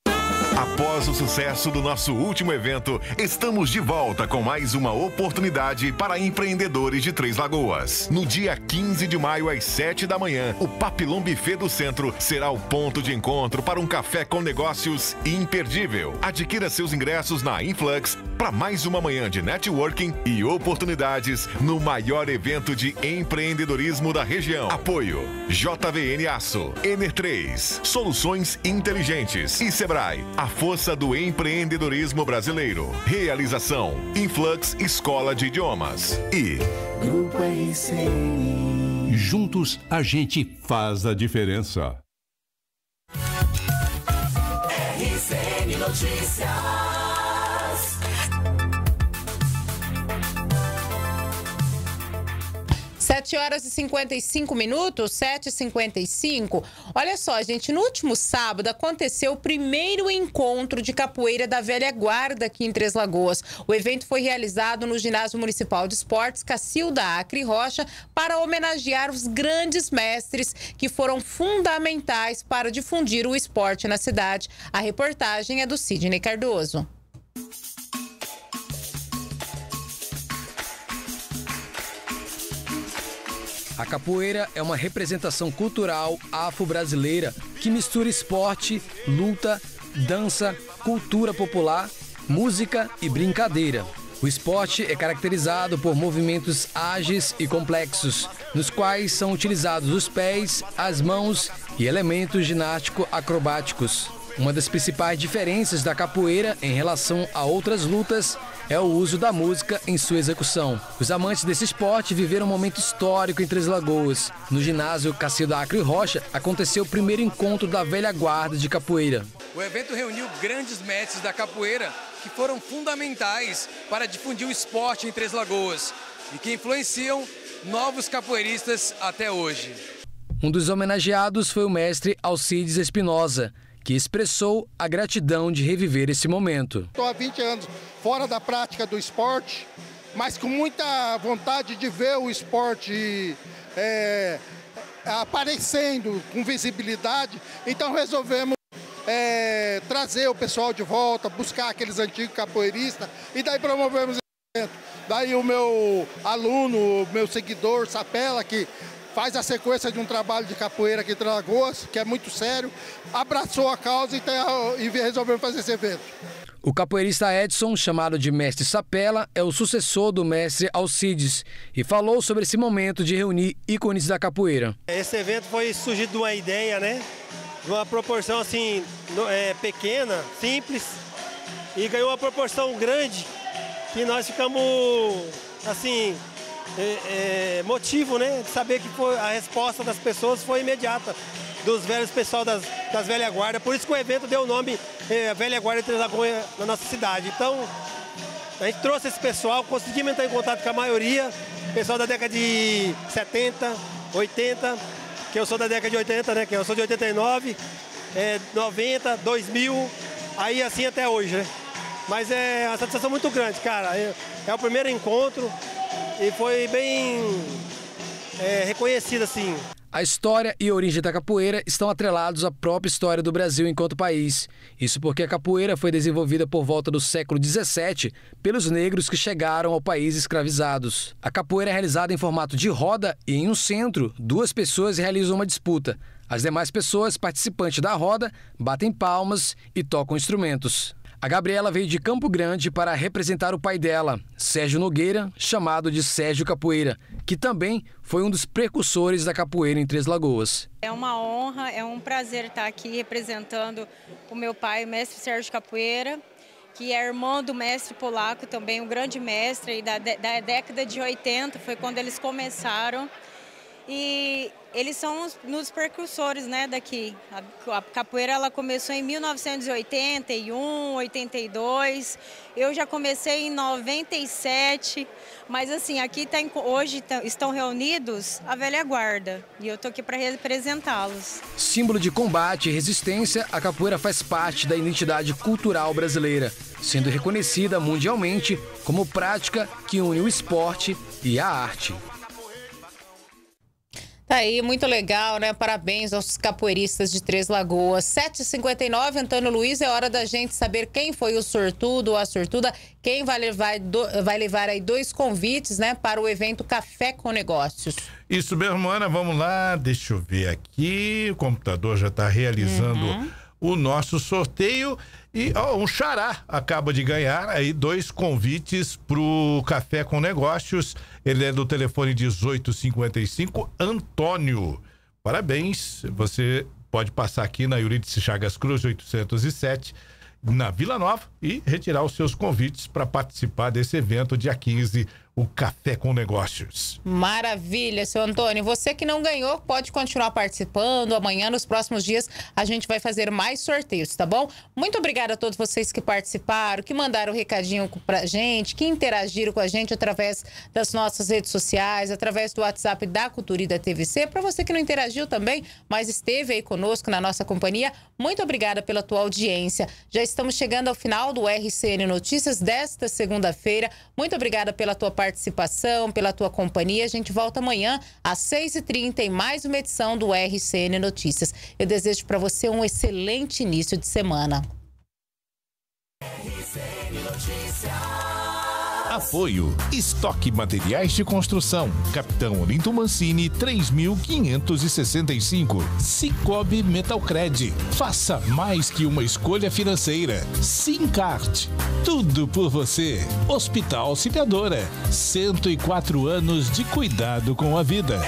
Após o sucesso do nosso último evento, estamos de volta com mais uma oportunidade para empreendedores de Três Lagoas. No dia quinze de maio, às sete da manhã, o Papillon Buffet do Centro será o ponto de encontro para um café com negócios imperdível. Adquira seus ingressos na Influx para mais uma manhã de networking e oportunidades no maior evento de empreendedorismo da região. Apoio J V N Aço, Ener três, Soluções Inteligentes e Sebrae. A força do empreendedorismo brasileiro. Realização Influx Escola de Idiomas e Grupo R C N. Juntos a gente faz a diferença. R C N Notícias. sete horas e cinquenta e cinco minutos, sete e cinquenta e cinco. Olha só, gente, no último sábado aconteceu o primeiro encontro de capoeira da velha guarda aqui em Três Lagoas. O evento foi realizado no Ginásio Municipal de Esportes Cacilda Acre Rocha para homenagear os grandes mestres que foram fundamentais para difundir o esporte na cidade. A reportagem é do Sidney Cardoso. A capoeira é uma representação cultural afro-brasileira que mistura esporte, luta, dança, cultura popular, música e brincadeira. O esporte é caracterizado por movimentos ágeis e complexos, nos quais são utilizados os pés, as mãos e elementos ginástico-acrobáticos. Uma das principais diferenças da capoeira em relação a outras lutas é o uso da música em sua execução. Os amantes desse esporte viveram um momento histórico em Três Lagoas. No ginásio Cacilda Acre Rocha aconteceu o primeiro encontro da velha guarda de capoeira. O evento reuniu grandes mestres da capoeira que foram fundamentais para difundir o esporte em Três Lagoas e que influenciam novos capoeiristas até hoje. Um dos homenageados foi o mestre Alcides Espinosa, que expressou a gratidão de reviver esse momento. Estou há vinte anos fora da prática do esporte, mas com muita vontade de ver o esporte é, aparecendo com visibilidade. Então resolvemos é, trazer o pessoal de volta, buscar aqueles antigos capoeiristas e daí promovemos esse evento. Daí o meu aluno, o meu seguidor, Sapela, que faz a sequência de um trabalho de capoeira aqui em Três Lagoas, que é muito sério, abraçou a causa e, e resolveu fazer esse evento. O capoeirista Edson, chamado de mestre Sapela, é o sucessor do mestre Alcides e falou sobre esse momento de reunir ícones da capoeira. Esse evento foi surgido de uma ideia, né? De uma proporção assim, é, pequena, simples, e ganhou uma proporção grande que nós ficamos assim... É, é, motivo, né, de saber que foi, a resposta das pessoas foi imediata, dos velhos pessoal das, das velha guarda. Por isso que o evento deu o nome é, Velha Guarda de Três Lagoas na nossa cidade. Então, a gente trouxe esse pessoal, conseguimos entrar em contato com a maioria, pessoal da década de setenta, oitenta, que eu sou da década de oitenta, né, que eu sou de oitenta e nove, é, noventa, dois mil, aí assim até hoje, né. Mas é uma satisfação muito grande, cara. É, é o primeiro encontro. E foi bem é, reconhecida, assim. A história e a origem da capoeira estão atrelados à própria história do Brasil enquanto país. Isso porque a capoeira foi desenvolvida por volta do século dezessete pelos negros que chegaram ao país escravizados. A capoeira é realizada em formato de roda e em um centro, duas pessoas realizam uma disputa. As demais pessoas, participantes da roda, batem palmas e tocam instrumentos. A Gabriela veio de Campo Grande para representar o pai dela, Sérgio Nogueira, chamado de Sérgio Capoeira, que também foi um dos precursores da capoeira em Três Lagoas. É uma honra, é um prazer estar aqui representando o meu pai, o mestre Sérgio Capoeira, que é irmão do mestre polaco também, um grande mestre, e da, da década de oitenta foi quando eles começaram. E eles são os, nos precursores, né, daqui. A, a capoeira ela começou em mil novecentos e oitenta e um, oitenta e dois. Eu já comecei em noventa e sete, mas assim, aqui tá, hoje tá, estão reunidos a velha guarda e eu tô aqui para representá-los. Símbolo de combate e resistência, a capoeira faz parte da identidade cultural brasileira, sendo reconhecida mundialmente como prática que une o esporte e a arte. Tá aí, muito legal, né? Parabéns aos capoeiristas de Três Lagoas. sete e cinquenta e nove, Antônio Luiz, é hora da gente saber quem foi o sortudo ou a sortuda, quem vai levar, do, vai levar aí dois convites, né, para o evento Café com Negócios. Isso mesmo, Ana, vamos lá, deixa eu ver aqui, o computador já está realizando uhum. o nosso sorteio e ó, um xará acaba de ganhar aí dois convites para o Café com Negócios. Ele é do telefone dezoito cinquenta e cinco, Antônio. Parabéns, você pode passar aqui na Eurídice Chagas Cruz, oitocentos e sete, na Vila Nova, e retirar os seus convites para participar desse evento dia quinze, o Café com Negócios. Maravilha, seu Antônio. Você que não ganhou, pode continuar participando. Amanhã, nos próximos dias, a gente vai fazer mais sorteios, tá bom? Muito obrigada a todos vocês que participaram, que mandaram um recadinho pra gente, que interagiram com a gente através das nossas redes sociais, através do WhatsApp da Cultura e da T V C. Para você que não interagiu também, mas esteve aí conosco na nossa companhia, muito obrigada pela tua audiência. Já estamos chegando ao final do R C N Notícias desta segunda-feira. Muito obrigada pela tua participação, pela tua companhia. A gente volta amanhã às seis e trinta em mais uma edição do R C N Notícias. Eu desejo para você um excelente início de semana. R C N Notícias. Apoio. Estoque Materiais de Construção. Capitão Olinto Mancini, três mil quinhentos e sessenta e cinco. Sicoob Metalcred. Faça mais que uma escolha financeira. SimCard. Tudo por você. Hospital Auxiliadora. cento e quatro anos de cuidado com a vida.